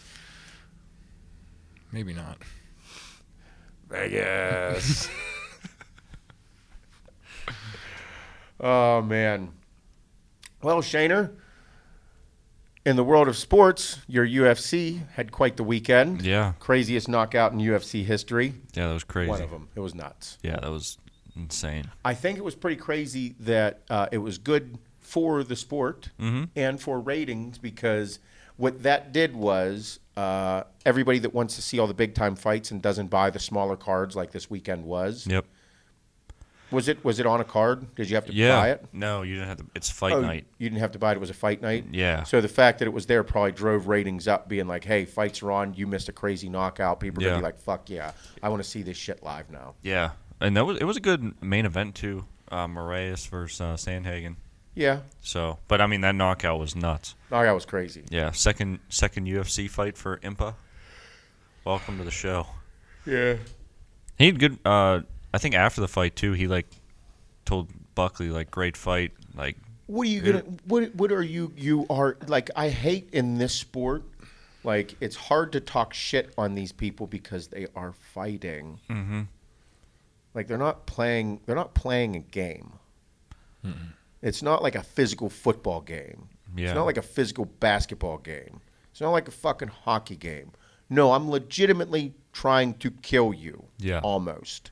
Maybe not. Vegas. Oh, man. Well, Shaner, in the world of sports, your UFC had quite the weekend. Yeah. Craziest knockout in UFC history. Yeah, that was crazy. One of them. It was nuts. Yeah, that was insane. I think it was pretty crazy that it was good for the sport and for ratings, because what that did was everybody that wants to see all the big-time fights and doesn't buy the smaller cards like this weekend was. Yep. Was it on a card? Did you have to buy it? No, you didn't have to. It's fight night. You didn't have to buy it. It was a fight night? Yeah. So the fact that it was there probably drove ratings up, being like, hey, fights are on. You missed a crazy knockout. People are going to be like, fuck yeah. I want to see this shit live now. Yeah. And that was, it was a good main event, too. Moraes versus Sandhagen. Yeah. So, but, I mean, that knockout was nuts. Knockout was crazy. Yeah. Second UFC fight for Impa. Welcome to the show. Yeah. He had good I think after the fight too, he like told Buckley like, great fight, like. What are you gonna? What are you? You are like, I hate in this sport, like it's hard to talk shit on these people because they are fighting. Mm-hmm. Like they're not playing. They're not playing a game. Mm-mm. It's not like a physical football game. Yeah. It's not like a physical basketball game. It's not like a fucking hockey game. No, I'm legitimately trying to kill you. Yeah. Almost.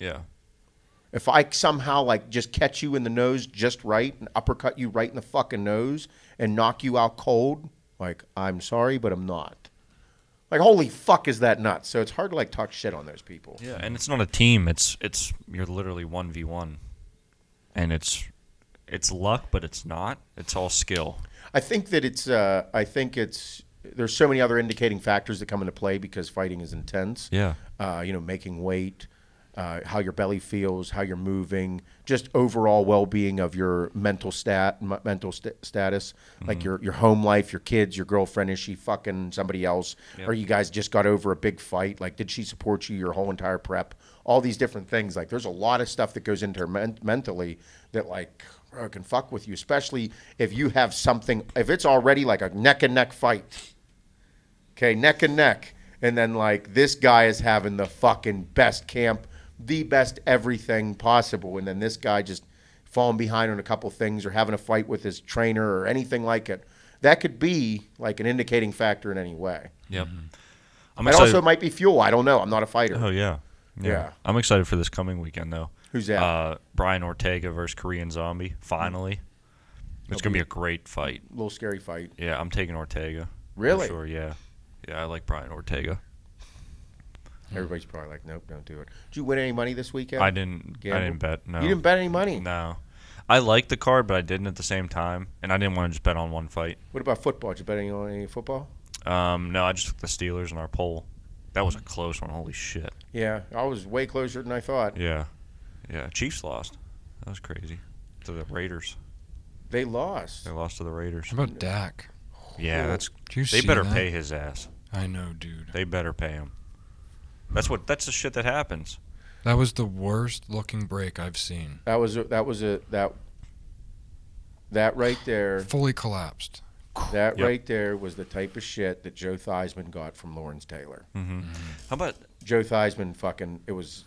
Yeah. If I somehow, like, just catch you in the nose just right and uppercut you right in the fucking nose and knock you out cold, like, I'm sorry, but I'm not. Like, holy fuck is that nuts. So it's hard to, like, talk shit on those people. Yeah, and it's not a team. It's you're literally 1v1. And it's luck, but it's not. It's all skill. I think that it's there's so many other indicating factors that come into play because fighting is intense. Yeah. You know, making weight. How your belly feels, how you're moving, just overall well-being of your mental status, like your home life, your kids, your girlfriend, is she fucking somebody else? Yep. Or you guys just got over a big fight? Like, did she support you your whole entire prep? All these different things. Like, there's a lot of stuff that goes into her mentally that, like, bro, can fuck with you, especially if you have something, if it's already like a neck-and-neck fight. Okay, neck-and-neck. And then, like, this guy is having the fucking best camp, the best everything possible, and then this guy just falling behind on a couple things or having a fight with his trainer or anything like it. That could be like an indicating factor in any way. Yeah. It also might be fuel. I don't know. I'm not a fighter. Oh, yeah. Yeah. I'm excited for this coming weekend, though. Who's that? Brian Ortega versus Korean Zombie, finally. It's going to be a great fight. A little scary fight. Yeah, I'm taking Ortega. Really? For sure, yeah. Yeah, I like Brian Ortega. Everybody's probably like, nope, don't do it. Did you win any money this weekend? I didn't. Gamble? I didn't bet. No. You didn't bet any money. No. I liked the card, but I didn't at the same time, and I didn't want to just bet on one fight. What about football? Did you bet on any football? No, I just took the Steelers in our poll. That was a close one. Holy shit. Yeah, I was way closer than I thought. Yeah. Yeah. Chiefs lost. That was crazy. To the Raiders. They lost. They lost to the Raiders. How about Dak? Yeah, that's. They better pay his ass. I know, dude. They better pay him. That's the shit that happens. That was the worst looking break I've seen. That right there fully collapsed. That right there was the type of shit that Joe Theismann got from Lawrence Taylor. How about Joe Theismann fucking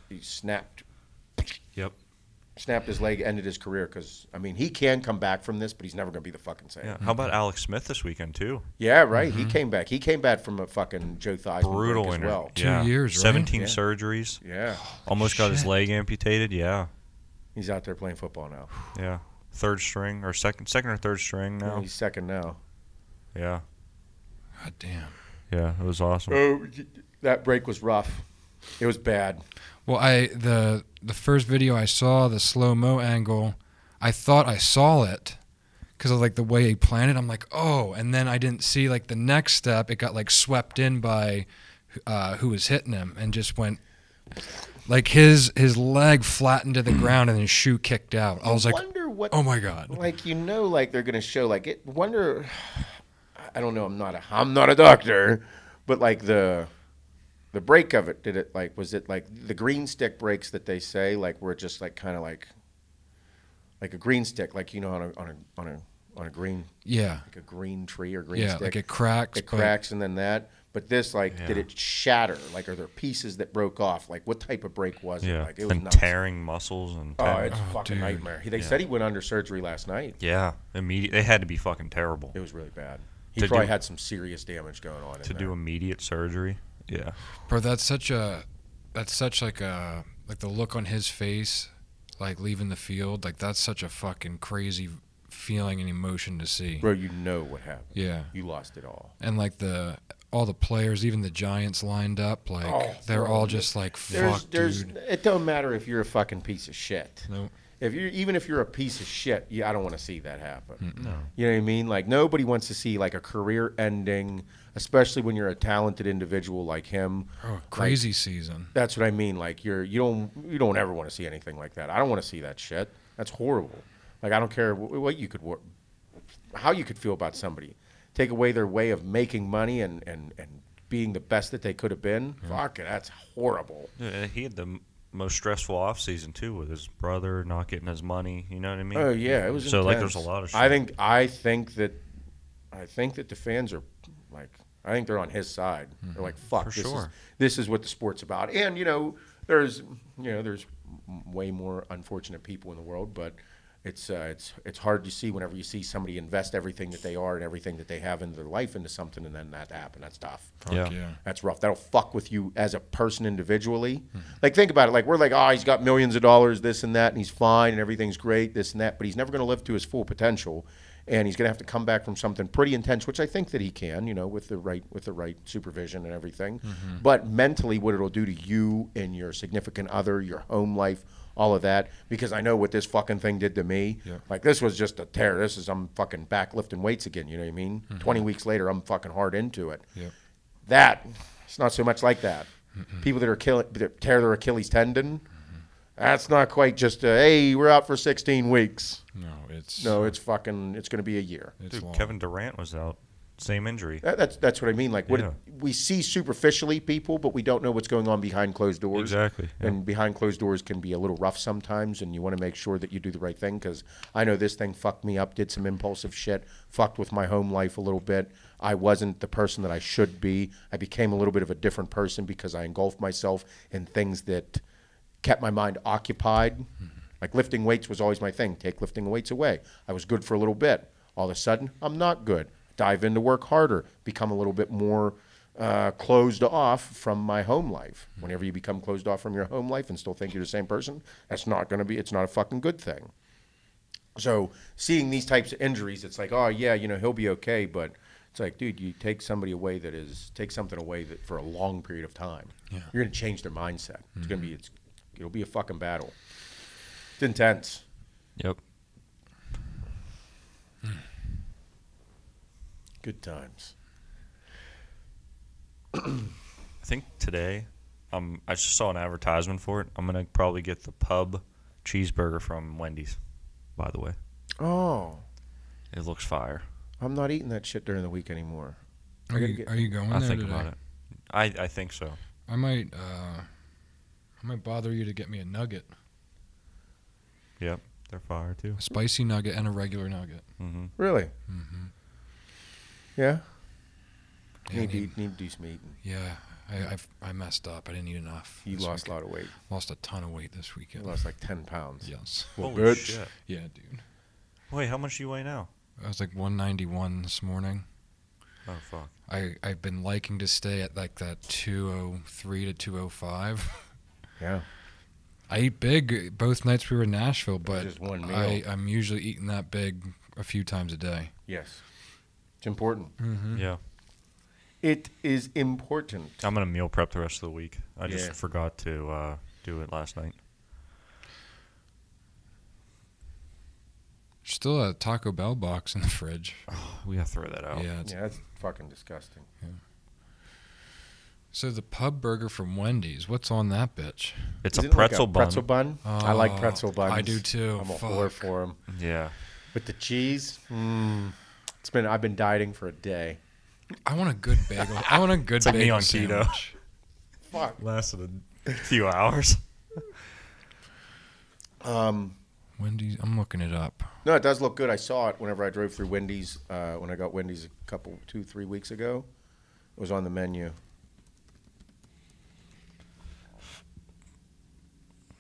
he snapped. Yep. Snapped his leg, ended his career, because, I mean, he can come back from this, but he's never going to be the fucking same. Yeah. How about Alex Smith this weekend, too? Yeah, right. He came back. He came back from a fucking Joe Theismann brutal break as well. 2 years, right? 17 surgeries. Yeah. Almost got his leg amputated. Yeah. He's out there playing football now. Yeah. Third string or second or third string now. Yeah, he's second now. Yeah. God damn. Yeah, it was awesome. Oh, that break was rough. It was bad. Well, the first video I saw, the slow-mo angle, I thought I saw it because of, like, the way he planted. I'm like, oh, and then I didn't see, like, the next step. It got, like, swept in by who was hitting him and just went, like, his leg flattened to the ground and his shoe kicked out. I was like, oh my God. Like, you know, like they're going to show, like, it wonder, I don't know, I'm not a doctor, but like the break of it, was it like the green stick breaks that they say, like, were just like kind of like a green stick, like, you know, on a green, yeah, like a green tree or green, yeah, stick. Like it cracks and then that. But this, like, yeah, did it shatter? Like, are there pieces that broke off? Like, what type of break was, yeah, it? Like, it was nuts. Tearing muscles and it's a fucking, dude, nightmare. They, yeah, said he went under surgery last night. Yeah, immediate. It had to be fucking terrible. It was really bad. He probably had some serious damage going on. To do immediate surgery, yeah, bro. That's such like the look on his face, like leaving the field. Like, that's such a fucking crazy feeling and emotion to see, bro. You know what happened? Yeah, you lost it all. And like all the players, even the Giants lined up, like, oh, they're all just like, fuck, dude. It don't matter if you're a fucking piece of shit. No. Even if you're a piece of shit, yeah, I don't want to see that happen. No. You know what I mean? Like, nobody wants to see like a career ending, especially when you're a talented individual like him. Oh, crazy, like, season. That's what I mean. Like, you don't ever want to see anything like that. I don't want to see that shit. That's horrible. Like, I don't care what you could, how you could feel about somebody. Take away their way of making money and being the best that they could have been. Yeah. Fuck, that's horrible. Yeah, he had the most stressful off season too, with his brother not getting his money. You know what I mean? Oh yeah, it was so intense. Like, there's a lot of shit. I think that the fans are like, I think they're on his side. Mm-hmm. They're like, fuck, this is what the sport's about. And there's way more unfortunate people in the world, but it's hard to see whenever you see somebody invest everything that they are and everything that they have in their life into something and then that happen. That's tough. Yeah. That's rough. That'll fuck with you as a person individually. Mm-hmm. Like, think about it. Like, we're like, oh, he's got millions of dollars, this and that, and he's fine and everything's great, this and that, but he's never going to live to his full potential, and he's going to have to come back from something pretty intense, which I think that he can, you know, with the right supervision and everything. Mm-hmm. But mentally, what it'll do to you and your significant other, your home life, all of that, because I know what this fucking thing did to me. Yeah. Like, this was just a tear. I'm fucking back lifting weights again, you know what I mean? Mm-hmm. 20 weeks later, I'm fucking hard into it. Yeah. That, it's not so much like that. Mm-hmm. People that tear their Achilles tendon, mm-hmm, that's not quite just a, hey, we're out for 16 weeks. No, it's going to be a year. Dude, Kevin Durant was out. Same injury. That's what I mean. Like, what, yeah, we see superficially people, but we don't know what's going on behind closed doors. Exactly. Yeah. And behind closed doors can be a little rough sometimes, and you want to make sure that you do the right thing, because I know this thing fucked me up, did some impulsive shit, fucked with my home life a little bit. I wasn't the person that I should be. I became a little bit of a different person because I engulfed myself in things that kept my mind occupied. Mm-hmm. Like, lifting weights was always my thing. Take lifting weights away. I was good for a little bit. All of a sudden, I'm not good. Dive in to work harder, become a little bit more closed off from my home life. Whenever you become closed off from your home life and still think you're the same person, that's not going to be, it's not a fucking good thing. So seeing these types of injuries, it's like, oh yeah, you know, he'll be okay. But it's like, dude, you take somebody away that is, take something away that for a long period of time, yeah, you're going to change their mindset. Mm-hmm. It's going to be, it'll be a fucking battle. It's intense. Yep. Good times. I think today, I just saw an advertisement for it. I'm going to probably get the pub cheeseburger from Wendy's, by the way. Oh. It looks fire. I'm not eating that shit during the week anymore. Are you going there today? I think about it. I think so. I might bother you to get me a nugget. Yep, they're fire too. A spicy nugget and a regular nugget. Mm-hmm. Really? Mm-hmm. Yeah. Need to do some eating. Yeah. I messed up. I didn't eat enough. You lost a lot of weight. Lost a ton of weight this weekend. You lost like 10 pounds. Yes. Well, holy shit. Yeah, dude. Wait, how much do you weigh now? I was like 191 this morning. Oh, fuck. I've been liking to stay at like that 203 to 205. Yeah. I eat big both nights we were in Nashville, but just one meal. I'm usually eating that big a few times a day. Yes. It's important. Mm-hmm. Yeah. It is important. I'm going to meal prep the rest of the week. I just forgot to do it last night. There's still a Taco Bell box in the fridge. Oh, we got to throw that out. Yeah, that's fucking disgusting. Yeah. So the pub burger from Wendy's, what's on that bitch? It's a pretzel bun. Pretzel bun. Oh, I like pretzel buns. I do too. I'm a whore for them. Yeah. With the cheese. Mm. I've been dieting for a day. I want a good bagel. I want a good it's bagel like me on sandwich. Keto. Fuck. Lasted a few hours. Wendy's. I'm looking it up. No, it does look good. I saw it whenever I drove through Wendy's when I got Wendy's a couple, 2-3 weeks ago. It was on the menu.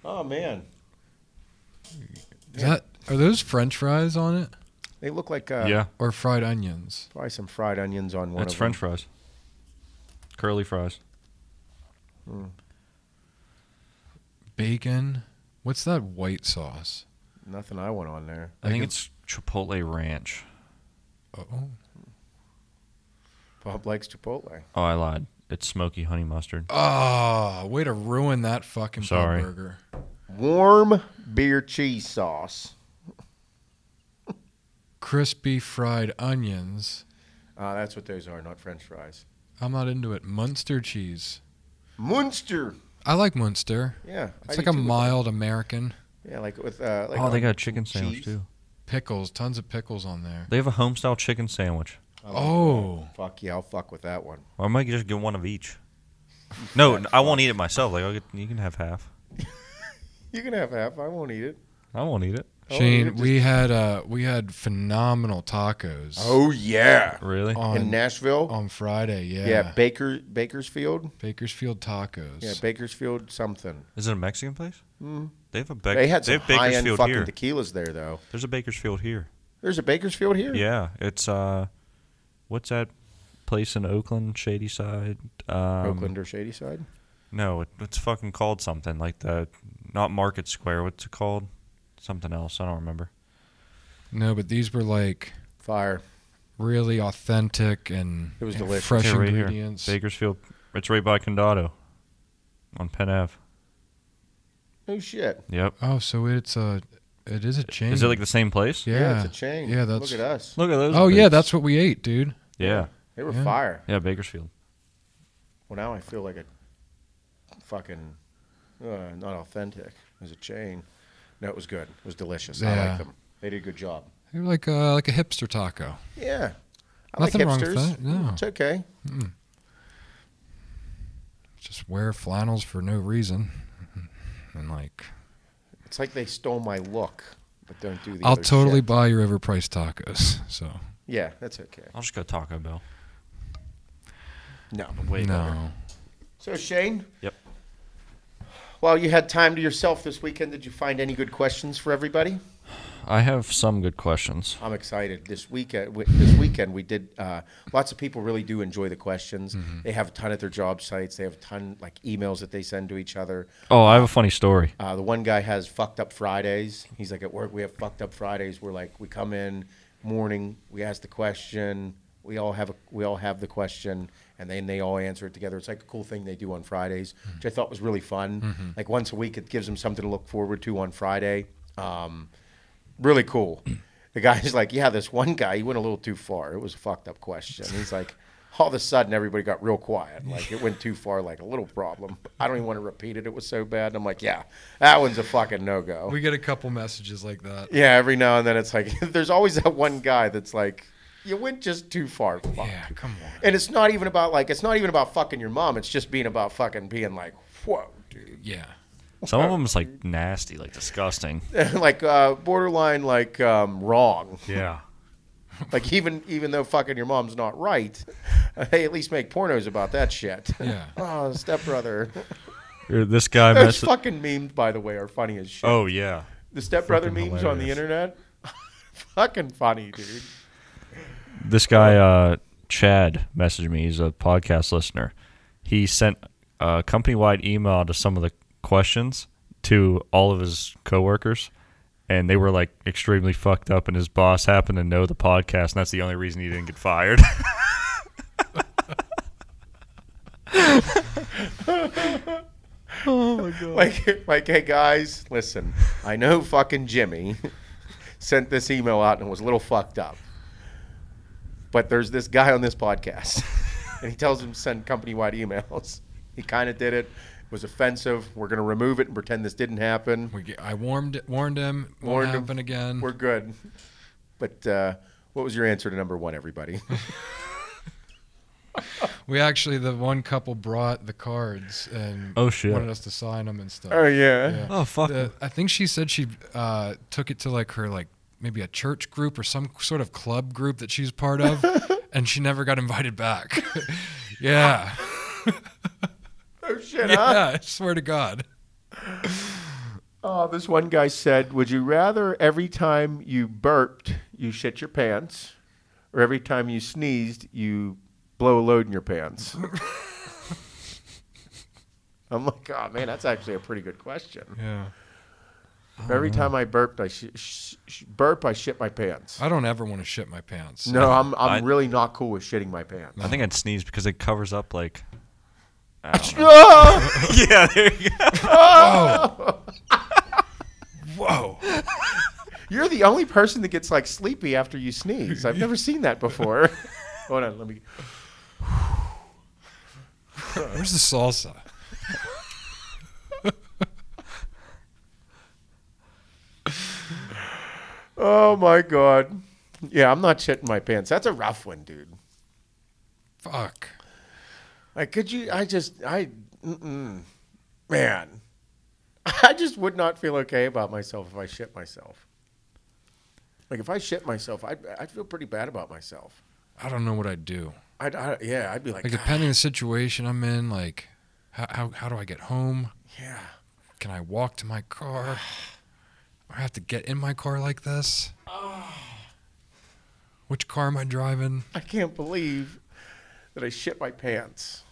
Oh man, are those French fries on it? They look like yeah, or fried onions. Probably some fried onions on one. That's French fries, curly fries, bacon. What's that white sauce? Nothing I want on there. I think it's Chipotle Ranch. Oh, Bob likes Chipotle. Oh, I lied. It's smoky honey mustard. Oh, way to ruin that fucking burger. Warm beer cheese sauce. Crispy fried onions. That's what those are, not French fries. I'm not into it. Munster cheese. Munster. I like Munster. Yeah. It's like a mild American. Yeah, like with... oh, they got a chicken sandwich, too. Pickles. Tons of pickles on there. They have a homestyle chicken sandwich. Oh. Fuck yeah, I'll fuck with that one. Well, I might just get one of each. No, I won't eat it myself. Like you can have half. You can have half. I won't eat it. I won't eat it. Shane, we had phenomenal tacos. Oh yeah. Really? In Nashville? On Friday, yeah. Yeah, Bakersfield. Bakersfield tacos. Yeah, Bakersfield something. Is it a Mexican place? Mm. They have a Bakersfield. They had some high-end fucking tequilas there though. There's a Bakersfield here. There's a Bakersfield here? Yeah. It's what's that place in Oakland? Shady Side? Oakland or Shady Side? No, it's fucking called something like that. Not Market Square. What's it called? Something else. I don't remember. No, but these were like fire. Really authentic and it was delicious. Fresh ingredients. Right here. Bakersfield. It's right by Condado on Penn Ave. Oh shit. Yep. Oh, so it's a. It is a chain. Is it like the same place? Yeah, yeah, it's a chain. Yeah, that's. Look at us. Look at those. Oh yeah, that's what we ate, dude. Yeah. They were fire. Yeah, Bakersfield. Well, now I feel like a fucking not authentic. As a chain. No, it was good. It was delicious. Yeah. I like them. They did a good job. They were like a hipster taco. Yeah. Nothing like hipsters. Wrong with that. No. It's okay. Mm. Just wear flannels for no reason. And like. It's like they stole my look, but don't do the I'll totally shit. Buy your overpriced tacos. So. Yeah, that's okay. I'll just go Taco Bell. No, but wait. No. So Shane. Yep. Well, you had time to yourself this weekend. Did you find any good questions for everybody? I have some good questions. I'm excited. This weekend we did lots of people really do enjoy the questions. Mm-hmm. They have a ton at their job sites. They have a ton like emails that they send to each other. Oh, I have a funny story. The one guy has fucked up Fridays. He's like, at work we have fucked up Fridays. We're like, we come in morning, we ask the question, we all have the question, and then they all answer it together. It's like a cool thing they do on Fridays, which I thought was really fun. Mm-hmm. Like once a week, it gives them something to look forward to on Friday. Really cool. The guy's like, yeah, this one guy, he went a little too far. It was a fucked up question. He's like, all of a sudden, everybody got real quiet. Like it went too far, like a little problem. I don't even want to repeat it. It was so bad. And I'm like, yeah, that one's a fucking no-go. We get a couple messages like that. Yeah, every now and then it's like, there's always that one guy that's like, you went just too far. Fuck. Yeah, come on. And it's not even about like fucking your mom. It's just being like, whoa, dude. Yeah. Some of them is like nasty, like disgusting, like borderline, like wrong. Yeah. Like even though fucking your mom's not right, they at least make pornos about that shit. Yeah. Oh, stepbrother. This guy. Those fucking memes, by the way, are funny as shit. Oh yeah. The stepbrother memes hilarious on the internet. Fucking funny, dude. This guy, Chad, messaged me. He's a podcast listener. He sent a company-wide email to some of the questions to all of his coworkers, and they were, like, extremely fucked up, and his boss happened to know the podcast, and that's the only reason he didn't get fired. Oh, my God. Like, hey, guys, listen, I know fucking Jimmy sent this email out and was a little fucked up. But there's this guy on this podcast and he tells him to send company-wide emails. He kind of did it. It was offensive. We're going to remove it and pretend this didn't happen. I warned him. Won't happen again. We're good. But what was your answer to number one, everybody? We actually, the one couple brought the cards and wanted us to sign them and stuff. Oh, yeah. Oh, fuck. I think she said she took it to like her, like maybe a church group or some sort of club group that she's part of, and she never got invited back. Yeah. Oh, shit, yeah, huh? I swear to God. Oh, this one guy said, would you rather every time you burped, you shit your pants, or every time you sneezed, you blow a load in your pants? I'm like, oh man, that's actually a pretty good question. Yeah. Every time I burped, I shit my pants. I don't ever want to shit my pants. No, I'm really not cool with shitting my pants. I think I'd sneeze because it covers up like. I don't know. Yeah, there you go. Oh. Whoa. You're the only person that gets like sleepy after you sneeze. I've never seen that before. Hold on, let me. Where's the salsa? Oh, my God. Yeah, I'm not shitting my pants. That's a rough one, dude. Fuck. Like, could you, man. I just would not feel okay about myself if I shit myself. Like, if I shit myself, I'd feel pretty bad about myself. I don't know what I'd do. I'd be like. Like, depending on the situation I'm in, like, how do I get home? Yeah. Can I walk to my car? I have to get in my car like this. Oh. Which car am I driving? I can't believe that I shit my pants.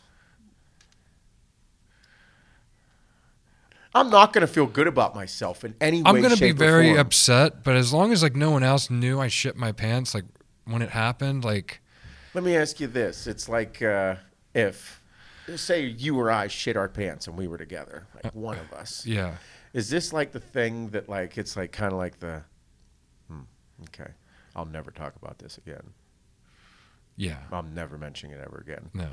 I'm not going to feel good about myself in any way, shape, or form. I'm going to be very upset, but as long as like no one else knew I shit my pants, like when it happened, like. Let me ask you this: it's like if, say, you or I shit our pants and we were together, like one of us. Yeah. Is this like the thing that like it's like kind of like the, okay, I'll never talk about this again. Yeah. I'm never mentioning it ever again. No.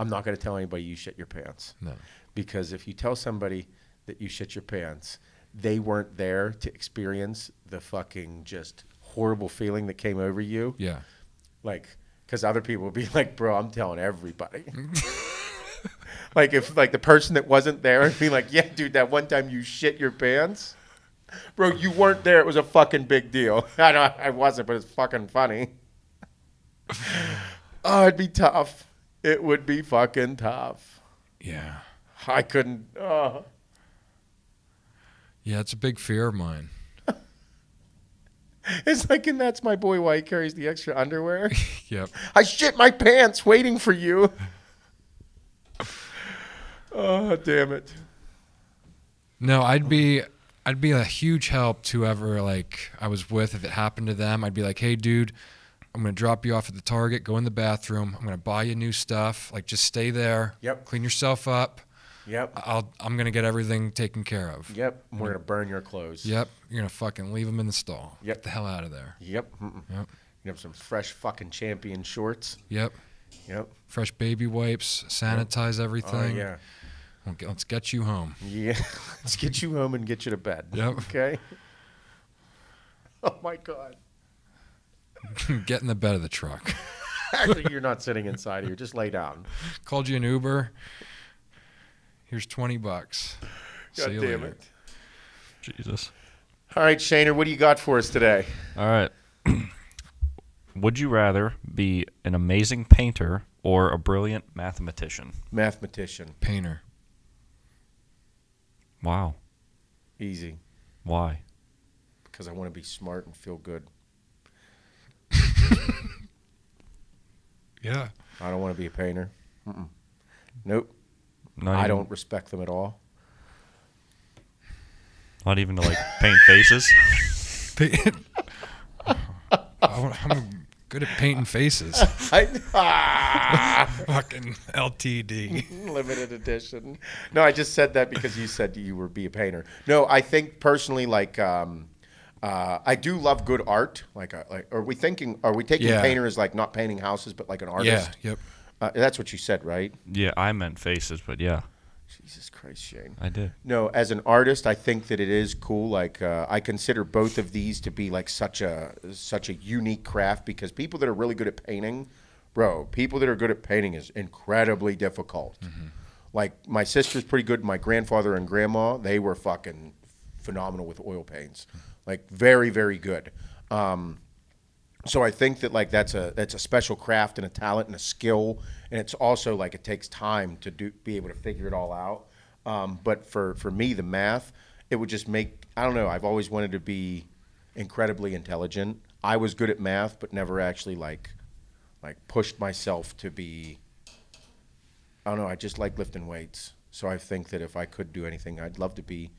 I'm not going to tell anybody you shit your pants. No. Because if you tell somebody that you shit your pants, they weren't there to experience the fucking just horrible feeling that came over you. Yeah. Like, because other people would be like, bro, I'm telling everybody. Like if like the person that wasn't there and be like, yeah, dude, that one time you shit your pants, bro, you weren't there. It was a fucking big deal. I wasn't, but it's fucking funny. Oh, it'd be tough. It would be fucking tough. Yeah. I couldn't. Yeah, it's a big fear of mine. It's like, and that's my boy why he carries the extra underwear. Yep. I shit my pants waiting for you. Oh, damn it. No, I'd be a huge help to whoever like I was with if it happened to them. I'd be like, hey dude, I'm gonna drop you off at the Target, go in the bathroom, I'm gonna buy you new stuff. Like just stay there. Yep. Clean yourself up. Yep. I'm gonna get everything taken care of. Yep. We're gonna burn your clothes. Yep. You're gonna fucking leave them in the stall. Yep. Get the hell out of there. Yep. Yep. You have some fresh fucking Champion shorts. Yep. Yep. Fresh baby wipes, sanitize everything. Oh, yeah. Let's get you home. Yeah. Let's get you home and get you to bed. Yep. Okay. Oh, my God. Get in the bed of the truck. Actually, you're not sitting inside here. Just lay down. Called you an Uber. Here's 20 bucks. God damn later. It. Jesus. All right, Shaner, what do you got for us today? All right. Would you rather be an amazing painter or a brilliant mathematician? Mathematician. Painter. Wow. Easy. Why? Because I want to be smart and feel good. Yeah. I don't want to be a painter. Nope. I don't respect them at all. Not even to, like, paint faces? I'm good at painting faces. Fucking LTD. Limited edition. No, I just said that because you said you would be a painter. No, I think personally, like, I do love good art. Like, are we taking painter as like not painting houses, but like an artist? Yeah. Yep. That's what you said, right? Yeah, I meant faces, but yeah. Jesus Christ, Shane. I did. No, as an artist, I think that it is cool. Like, I consider both of these to be like such a unique craft, because people that are really good at painting, bro, people that are good at painting is incredibly difficult. Mm-hmm. Like, my sister's pretty good. My grandfather and grandma, they were fucking phenomenal with oil paints. Like, very, very good. So I think that, like, that's a special craft and a talent and a skill, and it's also like it takes time to be able to figure it all out. But for me, the math, it would just make, I don't know, I've always wanted to be incredibly intelligent. I was good at math, but never actually like pushed myself to be, I don't know, I just like lifting weights. So I think that if I could do anything, I'd love to be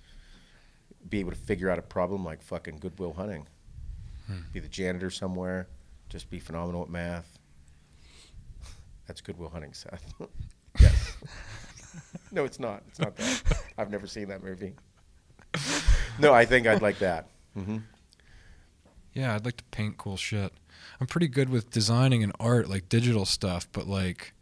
able to figure out a problem like fucking Goodwill Hunting. Be the janitor somewhere, just be phenomenal at math. That's Goodwill Hunting, Seth. Yes. No, it's not. It's not that. I've never seen that movie. No, I think I'd like that. Mm-hmm. Yeah, I'd like to paint cool shit. I'm pretty good with designing and art, like digital stuff, but like,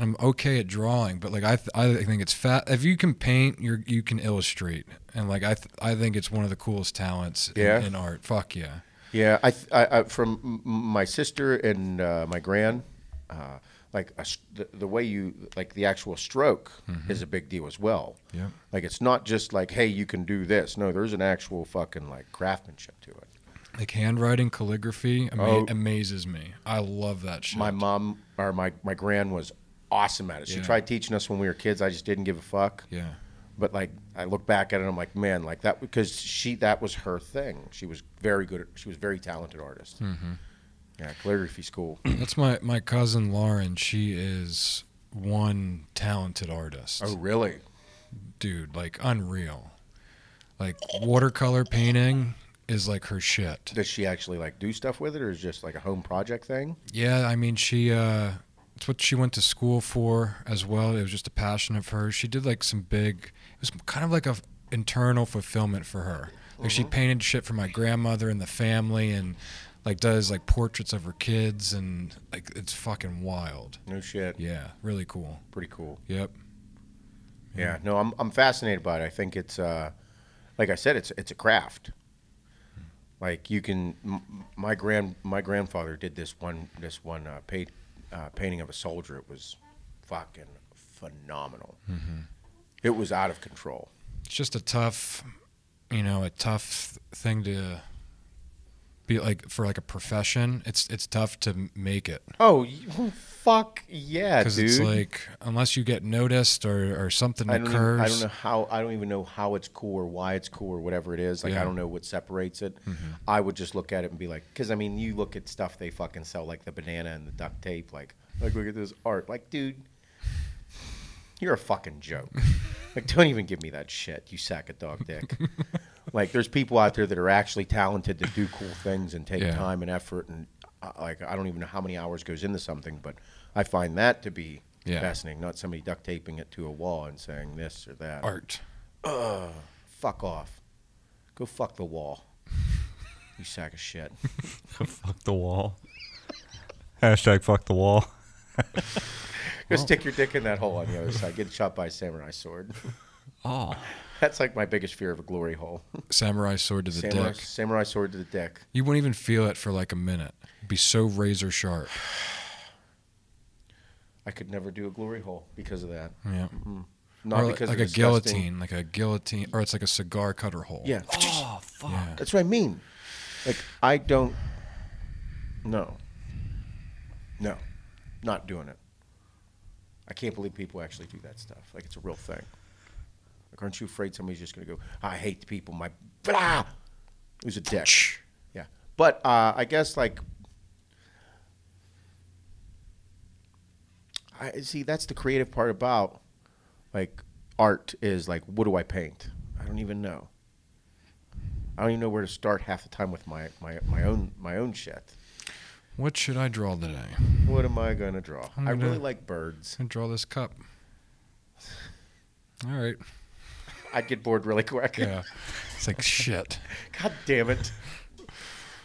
I'm okay at drawing, but like I think it's fat. If you can paint, you can illustrate, and like I think it's one of the coolest talents in art. Fuck yeah. Yeah, I from my sister and my gran, like the way you like the actual stroke is a big deal as well. Yeah, like it's not just like, hey, you can do this. No, there's an actual fucking like craftsmanship to it. Like handwriting, calligraphy amazes me. I love that shit. My mom or my gran was awesome at it. She tried teaching us when we were kids. I just didn't give a fuck. Yeah. But like I look back at it, and I'm like, man, like that, because that was her thing. She was very good. She was a very talented artist. Mm-hmm. Yeah, calligraphy school. That's my cousin Lauren. She is one talented artist. Oh really? Dude, like unreal. Like watercolor painting is like her shit. Does she actually like do stuff with it, or is it just like a home project thing? Yeah, I mean she. It's what she went to school for as well. It was just a passion of hers. She did like some big, it was kind of like a internal fulfillment for her. Like she painted shit for my grandmother and the family, and like does like portraits of her kids, and like it's fucking wild. No shit. Yeah, really cool. Pretty cool. Yep. Yeah. No, I'm fascinated by it. I think it's like I said, it's a craft. Like you can, my grandfather did this one painting of a soldier. It was fucking phenomenal. Mm-hmm. It was out of control. It's just a tough, you know, a tough thing to be like for like a profession. It's tough to make it. Oh, fuck yeah, dude. Because it's like unless you get noticed or something occurs. I don't know how. I don't even know how it's cool or why it's cool or whatever it is. Like I don't know what separates it. Mm-hmm. I would just look at it and be like, because I mean, you look at stuff they fucking sell, like the banana and the duct tape. Like look at this art. Like, dude, you're a fucking joke. Like, don't even give me that shit. You sack of dog dick. Like, there's people out there that are actually talented to do cool things and take time and effort, and like I don't even know how many hours goes into something, but I find that to be fascinating. Not somebody duct taping it to a wall and saying this or that. Art. Ugh, fuck off. Go fuck the wall. You sack of shit. Fuck the wall. Hashtag fuck the wall. Go stick your dick in that hole on the other side. Get shot by a samurai sword. Oh. That's like my biggest fear of a glory hole. Samurai sword to the dick. Samurai sword to the dick. You wouldn't even feel it for like a minute. It'd be so razor sharp. I could never do a glory hole because of that. Yeah. Mm-hmm. Not or because like of a guillotine, like a guillotine, or it's like a cigar cutter hole. Yeah. Oh fuck. Yeah. That's what I mean. Like I don't. No. No. Not doing it. I can't believe people actually do that stuff. Like it's a real thing. Like, aren't you afraid somebody's just going to go, I hate the people, my blah, who's a dick? Yeah. But I guess, like, I see, that's the creative part about, like, art is, like, what do I paint? I don't even know. I don't even know where to start half the time with my own shit. What should I draw today? What am I going to draw? I really like birds. I'm going to draw this cup. All right. I'd get bored really quick. Yeah, it's like shit. God damn it.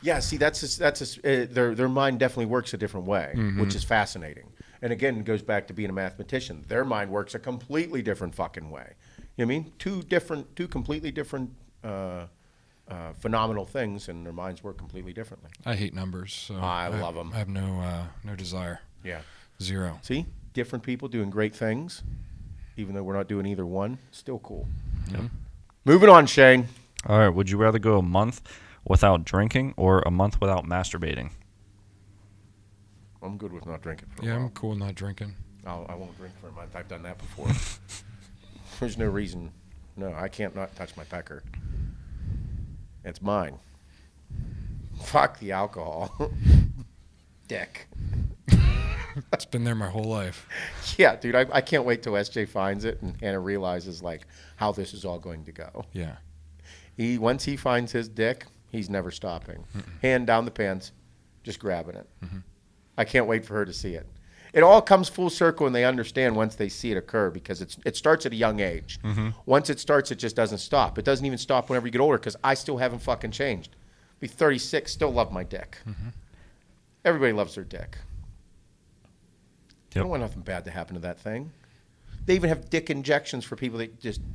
Yeah, see, that's a, their mind definitely works a different way, which is fascinating. And again, it goes back to being a mathematician. Their mind works a completely different fucking way. You know what I mean? Two completely different phenomenal things, and their minds work completely differently. I hate numbers. So I love them. I have no desire. Yeah. Zero. See? Different people doing great things, even though we're not doing either one. Still cool. Mm-hmm. Moving on, Shane. All right. Would you rather go a month without drinking or a month without masturbating? I'm good with not drinking for a while. Yeah, I'm cool with not drinking. I won't drink for a month. I've done that before. There's no reason. No, I can't not touch my pecker. It's mine. Fuck the alcohol. Dick. It's been there my whole life. Yeah, dude, I can't wait till SJ finds it and Hannah realizes, like, how this is all going to go. Yeah. Once he finds his dick, he's never stopping. Mm-mm. Hand down the pants, just grabbing it. Mm-hmm. I can't wait for her to see it. It all comes full circle, and they understand once they see it occur, because it starts at a young age. Mm-hmm. Once it starts, it just doesn't stop. It doesn't even stop whenever you get older, because I still haven't fucking changed. Be 36, still love my dick. Mm-hmm. Everybody loves their dick. Yep. I don't want nothing bad to happen to that thing. They even have dick injections for people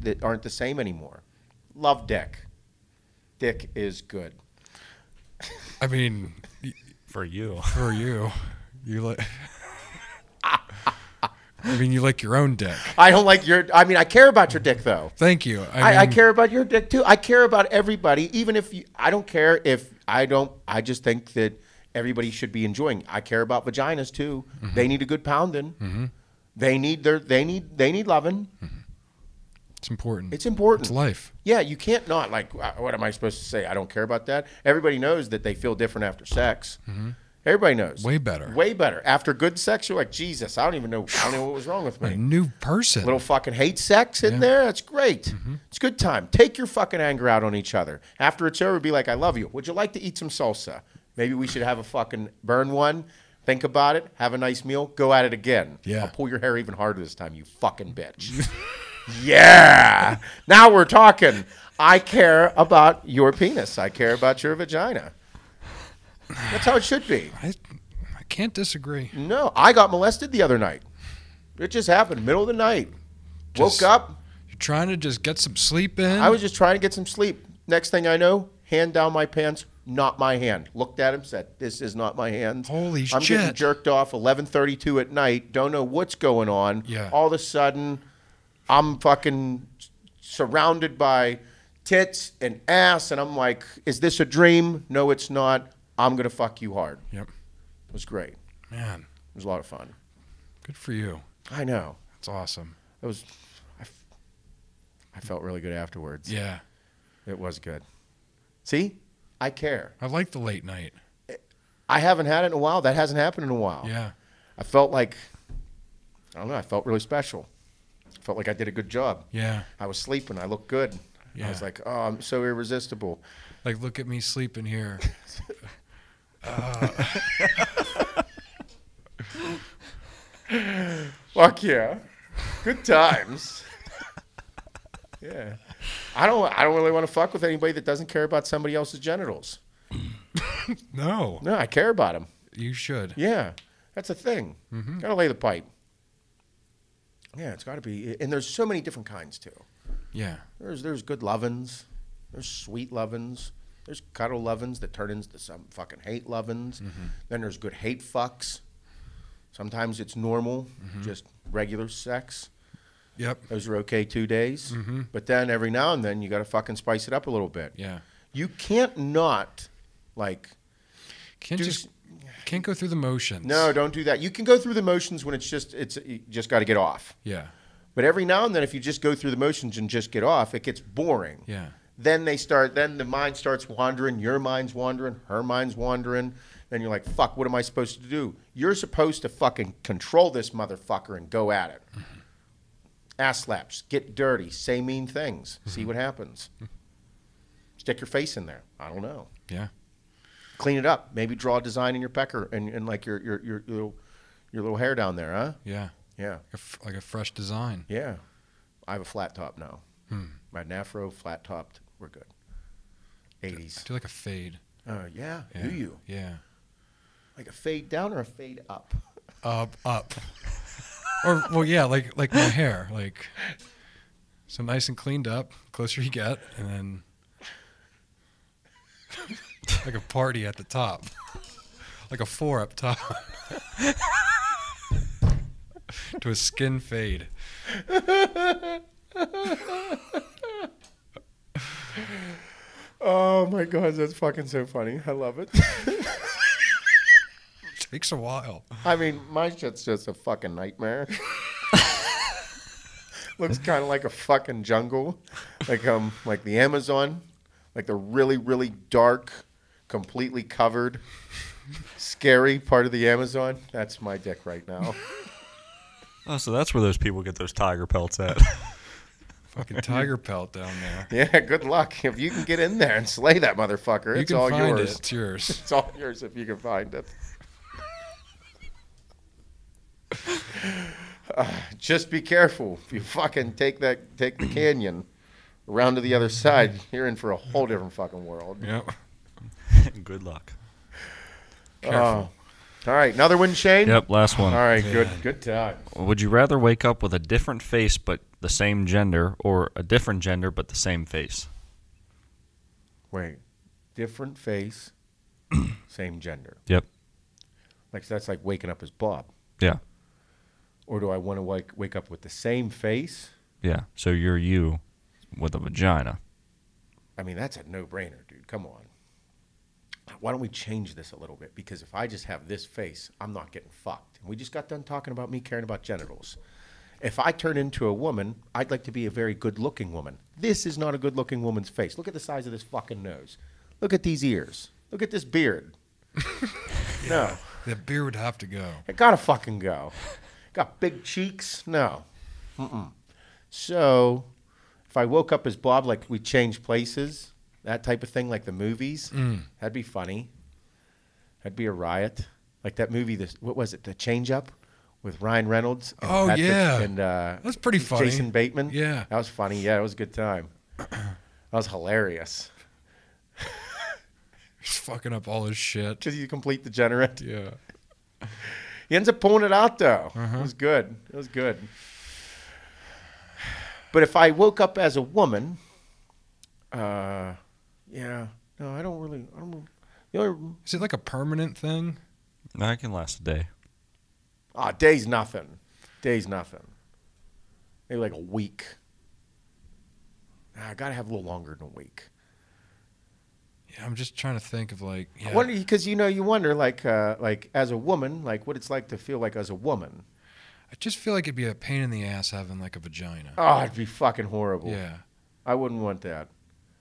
that aren't the same anymore. Love dick. Dick is good. I mean, for you, you like. I mean, you like your own dick. I don't like your. I mean, I care about your dick, though. Thank you. I mean, I care about your dick too. I care about everybody, even if you, I don't care if I don't. I just think that everybody should be enjoying. I care about vaginas too. Mm-hmm. They need a good pounding. Mm-hmm. They need loving. Mm-hmm. It's important. It's important. It's life. Yeah, you can't not like. What am I supposed to say? I don't care about that. Everybody knows that they feel different after sex. Mm-hmm. Everybody knows. Way better. Way better. After good sex, you're like, Jesus, I don't even know what was wrong with me. A new person. Little fucking hate sex in there. That's great. Mm-hmm. It's a good time. Take your fucking anger out on each other. After it's over, be like, I love you. Would you like to eat some salsa? Maybe we should have a fucking burn one. Think about it. Have a nice meal. Go at it again. Yeah. I'll pull your hair even harder this time, you fucking bitch. Yeah. Now we're talking. I care about your penis. I care about your vagina. That's how it should be. I can't disagree. No, I got molested the other night. It just happened, middle of the night. Woke up. You're trying to just get some sleep in? I was just trying to get some sleep. Next thing I know, hand down my pants, not my hand. Looked at him, said, this is not my hand. Holy shit. I'm getting jerked off 11:32 at night. Don't know what's going on. Yeah. All of a sudden, I'm fucking surrounded by tits and ass, and I'm like, is this a dream? No, it's not. I'm going to fuck you hard. Yep. It was great. Man. It was a lot of fun. Good for you. I know. That's awesome. It was. I felt really good afterwards. Yeah. It was good. See? I care. I like the late night. I haven't had it in a while. That hasn't happened in a while. Yeah. I felt like, I don't know, I felt really special. I felt like I did a good job. Yeah. I was sleeping. I looked good. Yeah. I was like, oh, I'm so irresistible. Like, look at me sleeping here. Fuck yeah, good times. Yeah, I don't really want to fuck with anybody that doesn't care about somebody else's genitals. No, I care about them. You should. Yeah, that's a thing. Mm-hmm. Gotta lay the pipe. Yeah, it's got to be. And there's so many different kinds too. Yeah, there's good lovins. There's sweet lovins. There's cuddle lovins that turn into some fucking hate lovins. Mm-hmm. Then there's good hate fucks. Sometimes it's normal, mm-hmm. just regular sex. Yep. Those are okay 2 days. Mm-hmm. But then every now and then you got to fucking spice it up a little bit. Yeah. You can't not, like. Can't go through the motions. No, don't do that. You can go through the motions when you just got to get off. Yeah. But every now and then, if you just go through the motions and just get off, it gets boring. Yeah. Then the mind starts wandering, your mind's wandering, her mind's wandering. Then you're like, fuck, what am I supposed to do? You're supposed to fucking control this motherfucker and go at it. Mm-hmm. Ass slaps, get dirty, say mean things, mm-hmm. see what happens. Mm-hmm. Stick your face in there. I don't know. Yeah. Clean it up. Maybe draw a design in your pecker and like your little hair down there, huh? Yeah. Yeah. Like a fresh design. Yeah. I have a flat top now. Hmm. My Nafro, flat topped. We're good. 80s. Do like a fade. Oh, yeah. Do you? Yeah. Like a fade down or a fade up? up. Or, well, yeah, like my hair, like, so nice and cleaned up, closer you get, and then like a party at the top, like a four up top to a skin fade. Oh my God, that's fucking so funny. I love it. Takes a while. I mean, my shit's just a fucking nightmare. Looks kind of like a fucking jungle, like the Amazon, like the really, really dark, completely covered, scary part of the Amazon. That's my dick right now. Oh, so that's where those people get those tiger pelts at. Fucking tiger pelt down there. Yeah, good luck. If you can get in there and slay that motherfucker, it's all yours. It's yours. It's all yours if you can find it. Just be careful. If you fucking take the canyon around to the other side, you're in for a whole different fucking world. Yep. Good luck. Careful. All right, another one, Shane? Yep, last one. All right, yeah. Good time. Would you rather wake up with a different face but the same gender, or a different gender but the same face? Wait, different face, same gender. Yep. Like, so that's like waking up as Bob. Yeah. Or do I want to wake up with the same face? Yeah. So you're you with a vagina. I mean, that's a no-brainer, dude. Come on. Why don't we change this a little bit? Because if I just have this face, I'm not getting fucked. And we just got done talking about me caring about genitals. If I turn into a woman, I'd like to be a very good-looking woman. This is not a good-looking woman's face. Look at the size of this fucking nose. Look at these ears. Look at this beard. No. That beard would have to go. It gotta fucking go. Got big cheeks? No. Mm-mm. So if I woke up as Bob, like we changed places, that type of thing, like the movies, that'd be funny. That'd be a riot. Like that movie, what was it, The Change Up with Ryan Reynolds? And yeah. And, that's pretty funny. Jason Bateman? Yeah. That was funny. Yeah, it was a good time. That was hilarious. He's fucking up all his shit. Because he's a complete degenerate. Yeah. He ends up pulling it out, though. Uh-huh. It was good. It was good. But if I woke up as a woman, yeah. No, I don't really. I don't. Is it like a permanent thing? No, I can last a day. Ah, day's nothing. Day's nothing. Maybe like a week. I gotta have a little longer than a week. I'm just trying to think of like. Yeah. I wonder, because you wonder like as a woman, like what it's like to feel like as a woman. I just feel like it'd be a pain in the ass having like a vagina. Oh, it'd be fucking horrible. Yeah, I wouldn't want that.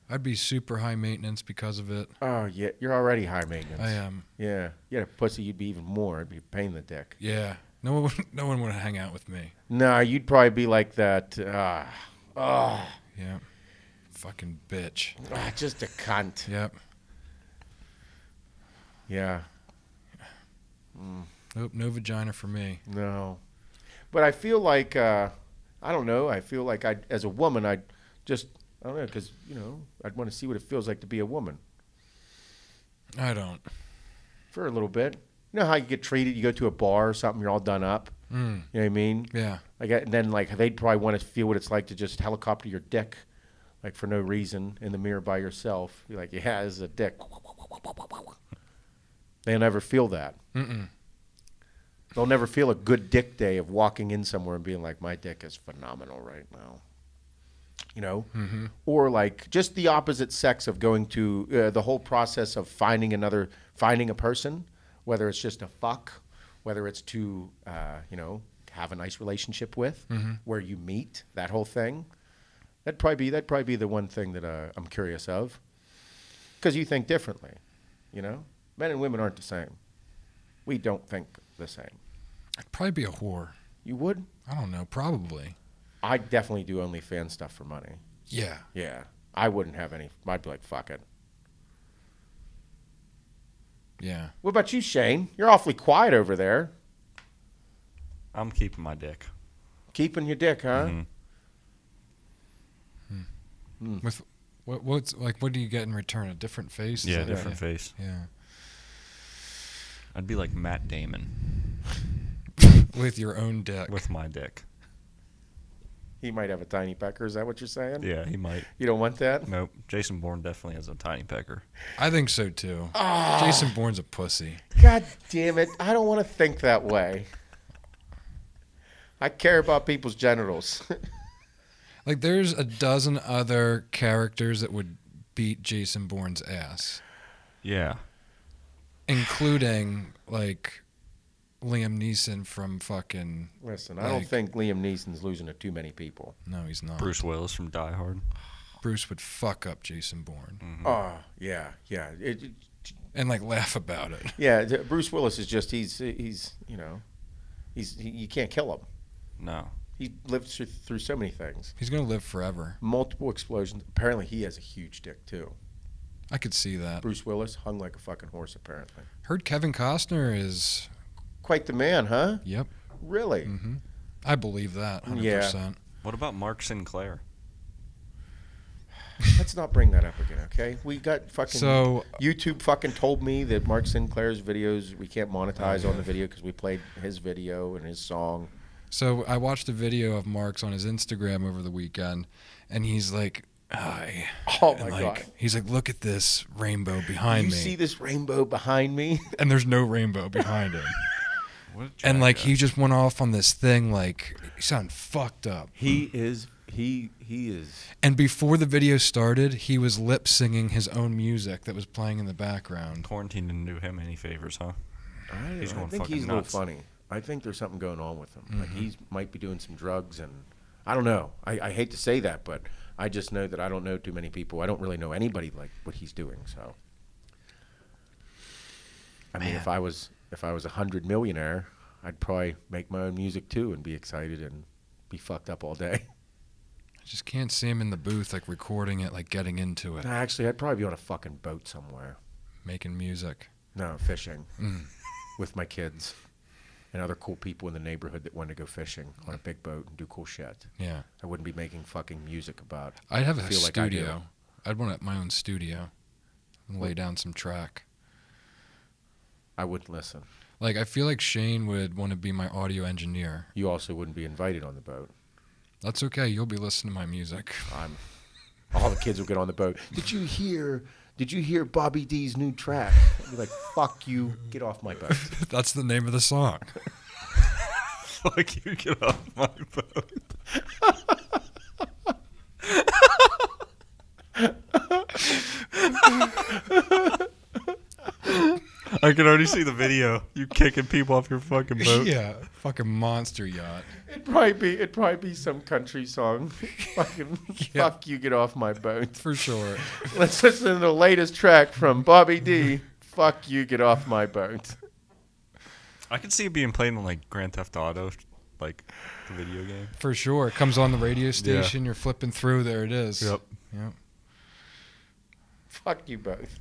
I'd be super high maintenance because of it. Oh yeah, you're already high maintenance. I am. Yeah, you had a pussy, you'd be even more. It'd be a pain in the dick. Yeah, no one would hang out with me. No, you'd probably be like that. Yeah, fucking bitch. Just a cunt. Yep. Yeah. Nope, no vagina for me. No. But I feel like, I don't know, I feel like as a woman, I don't know, because, I'd want to see what it feels like to be a woman. I don't. For a little bit. You know how you get treated, you go to a bar or something, you're all done up. Mm. You know what I mean? Yeah. Like, and then, like, they'd probably want to feel what it's like to just helicopter your dick, like, for no reason, in the mirror by yourself. You're like, yeah, this is a dick. They'll never feel that. Mm-mm. They'll never feel a good dick day of walking in somewhere and being like, my dick is phenomenal right now. Mm-hmm. Or like just the opposite sex of going to the whole process of finding a person, whether it's just a fuck, whether it's to, have a nice relationship with, mm-hmm. where you meet, that whole thing. That'd probably be the one thing that I'm curious of, because you think differently, Men and women aren't the same. We don't think the same. I'd probably be a whore. You would? I don't know. Probably. I'd definitely do OnlyFans stuff for money. Yeah. Yeah. I wouldn't have any. I'd be like, fuck it. Yeah. What about you, Shane? You're awfully quiet over there. I'm keeping my dick. Keeping your dick, huh? Mm-hmm. Hmm. With what's like? What do you get in return? A different face? Yeah, different face. Yeah. I'd be like Matt Damon. With your own dick. With my dick. He might have a tiny pecker. Is that what you're saying? Yeah, he might. You don't want that? Nope. Jason Bourne definitely has a tiny pecker. I think so, too. Oh. Jason Bourne's a pussy. God damn it. I don't want to think that way. I care about people's genitals. Like, there's a dozen other characters that would beat Jason Bourne's ass. Yeah. Including, like... Liam Neeson from fucking... Listen, I don't think Liam Neeson's losing to too many people. No, he's not. Bruce Willis from Die Hard. Bruce would fuck up Jason Bourne. Mm-hmm. Oh, yeah, yeah. And, like, laugh about it. Yeah, Bruce Willis is just, he's, you know, you can't kill him. No. He lived through so many things. He's going to live forever. Multiple explosions. Apparently, he has a huge dick, too. I could see that. Bruce Willis hung like a fucking horse, apparently. Heard Kevin Costner is... Quite the man, huh? Yep. Really? Mm-hmm. I believe that 100%. Yeah. What about Mark Sinclair? Let's not bring that up again, okay? We got fucking... So, YouTube fucking told me that Mark Sinclair's videos, we can't monetize on the video because we played his video and his song. So I watched a video of Mark's on his Instagram over the weekend, and he's like... Hi. Oh, my God. He's like, look at this rainbow behind me. You see this rainbow behind me? And there's no rainbow behind him. And like he just went off on this thing, like he sounded fucked up. He is. And before the video started, he was lip singing his own music that was playing in the background. Quarantine didn't do him any favors, huh? I think he's a little funny. I think there's something going on with him. Mm-hmm. Like he might be doing some drugs, and I don't know. I hate to say that, but I just know that I don't know too many people. I don't really know anybody like what he's doing. So, I mean, if I was 100 millionaire, I'd probably make my own music too and be excited and be fucked up all day. I just can't see him in the booth, like recording it, like getting into it. No, actually, I'd probably be on a fucking boat somewhere. Making music. No, fishing. Mm. With my kids and other cool people in the neighborhood that wanted to go fishing on a big boat and do cool shit. Yeah. I wouldn't be making fucking music about it. I'd have a studio. I'd want my own studio and lay down some track. I wouldn't listen. Like, I feel like Shane would want to be my audio engineer. You also wouldn't be invited on the boat. That's okay. You'll be listening to my music. All the kids will get on the boat. Did you hear Bobby D's new track? I'd be like, fuck you, get off my boat. That's the name of the song. Fuck you, get off my boat. I can already see the video. You kicking people off your fucking boat. Yeah, fucking monster yacht. It'd probably be some country song. Fucking yeah. Fuck you, get off my boat. For sure. Let's listen to the latest track from Bobby D. Fuck you, get off my boat. I could see it being played on like Grand Theft Auto, like the video game. For sure. It comes on the radio station. Yeah. You're flipping through. There it is. Yep. Fuck you both.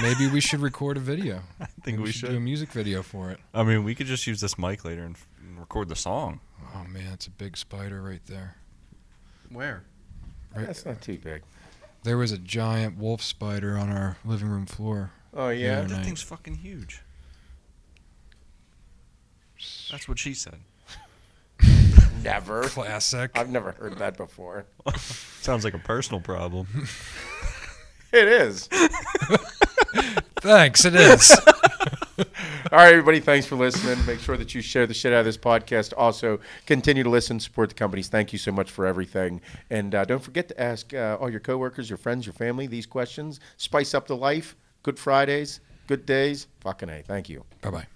Maybe we should record a video. I think we should do a music video for it. I mean, we could just use this mic later and record the song. Oh, man, it's a big spider right there. Where? Right. That's not too big. There was a giant wolf spider on our living room floor. Oh, yeah? That thing's fucking huge. That's what she said. Never. Classic. I've never heard that before. Sounds like a personal problem. It is. Thanks, it is. All right, everybody, thanks for listening. Make sure that you share the shit out of this podcast. Also, continue to listen, support the companies. Thank you so much for everything. And don't forget to ask all your coworkers, your friends, your family these questions. Spice up the life. Good Fridays. Good days. Fucking A. Thank you. Bye-bye.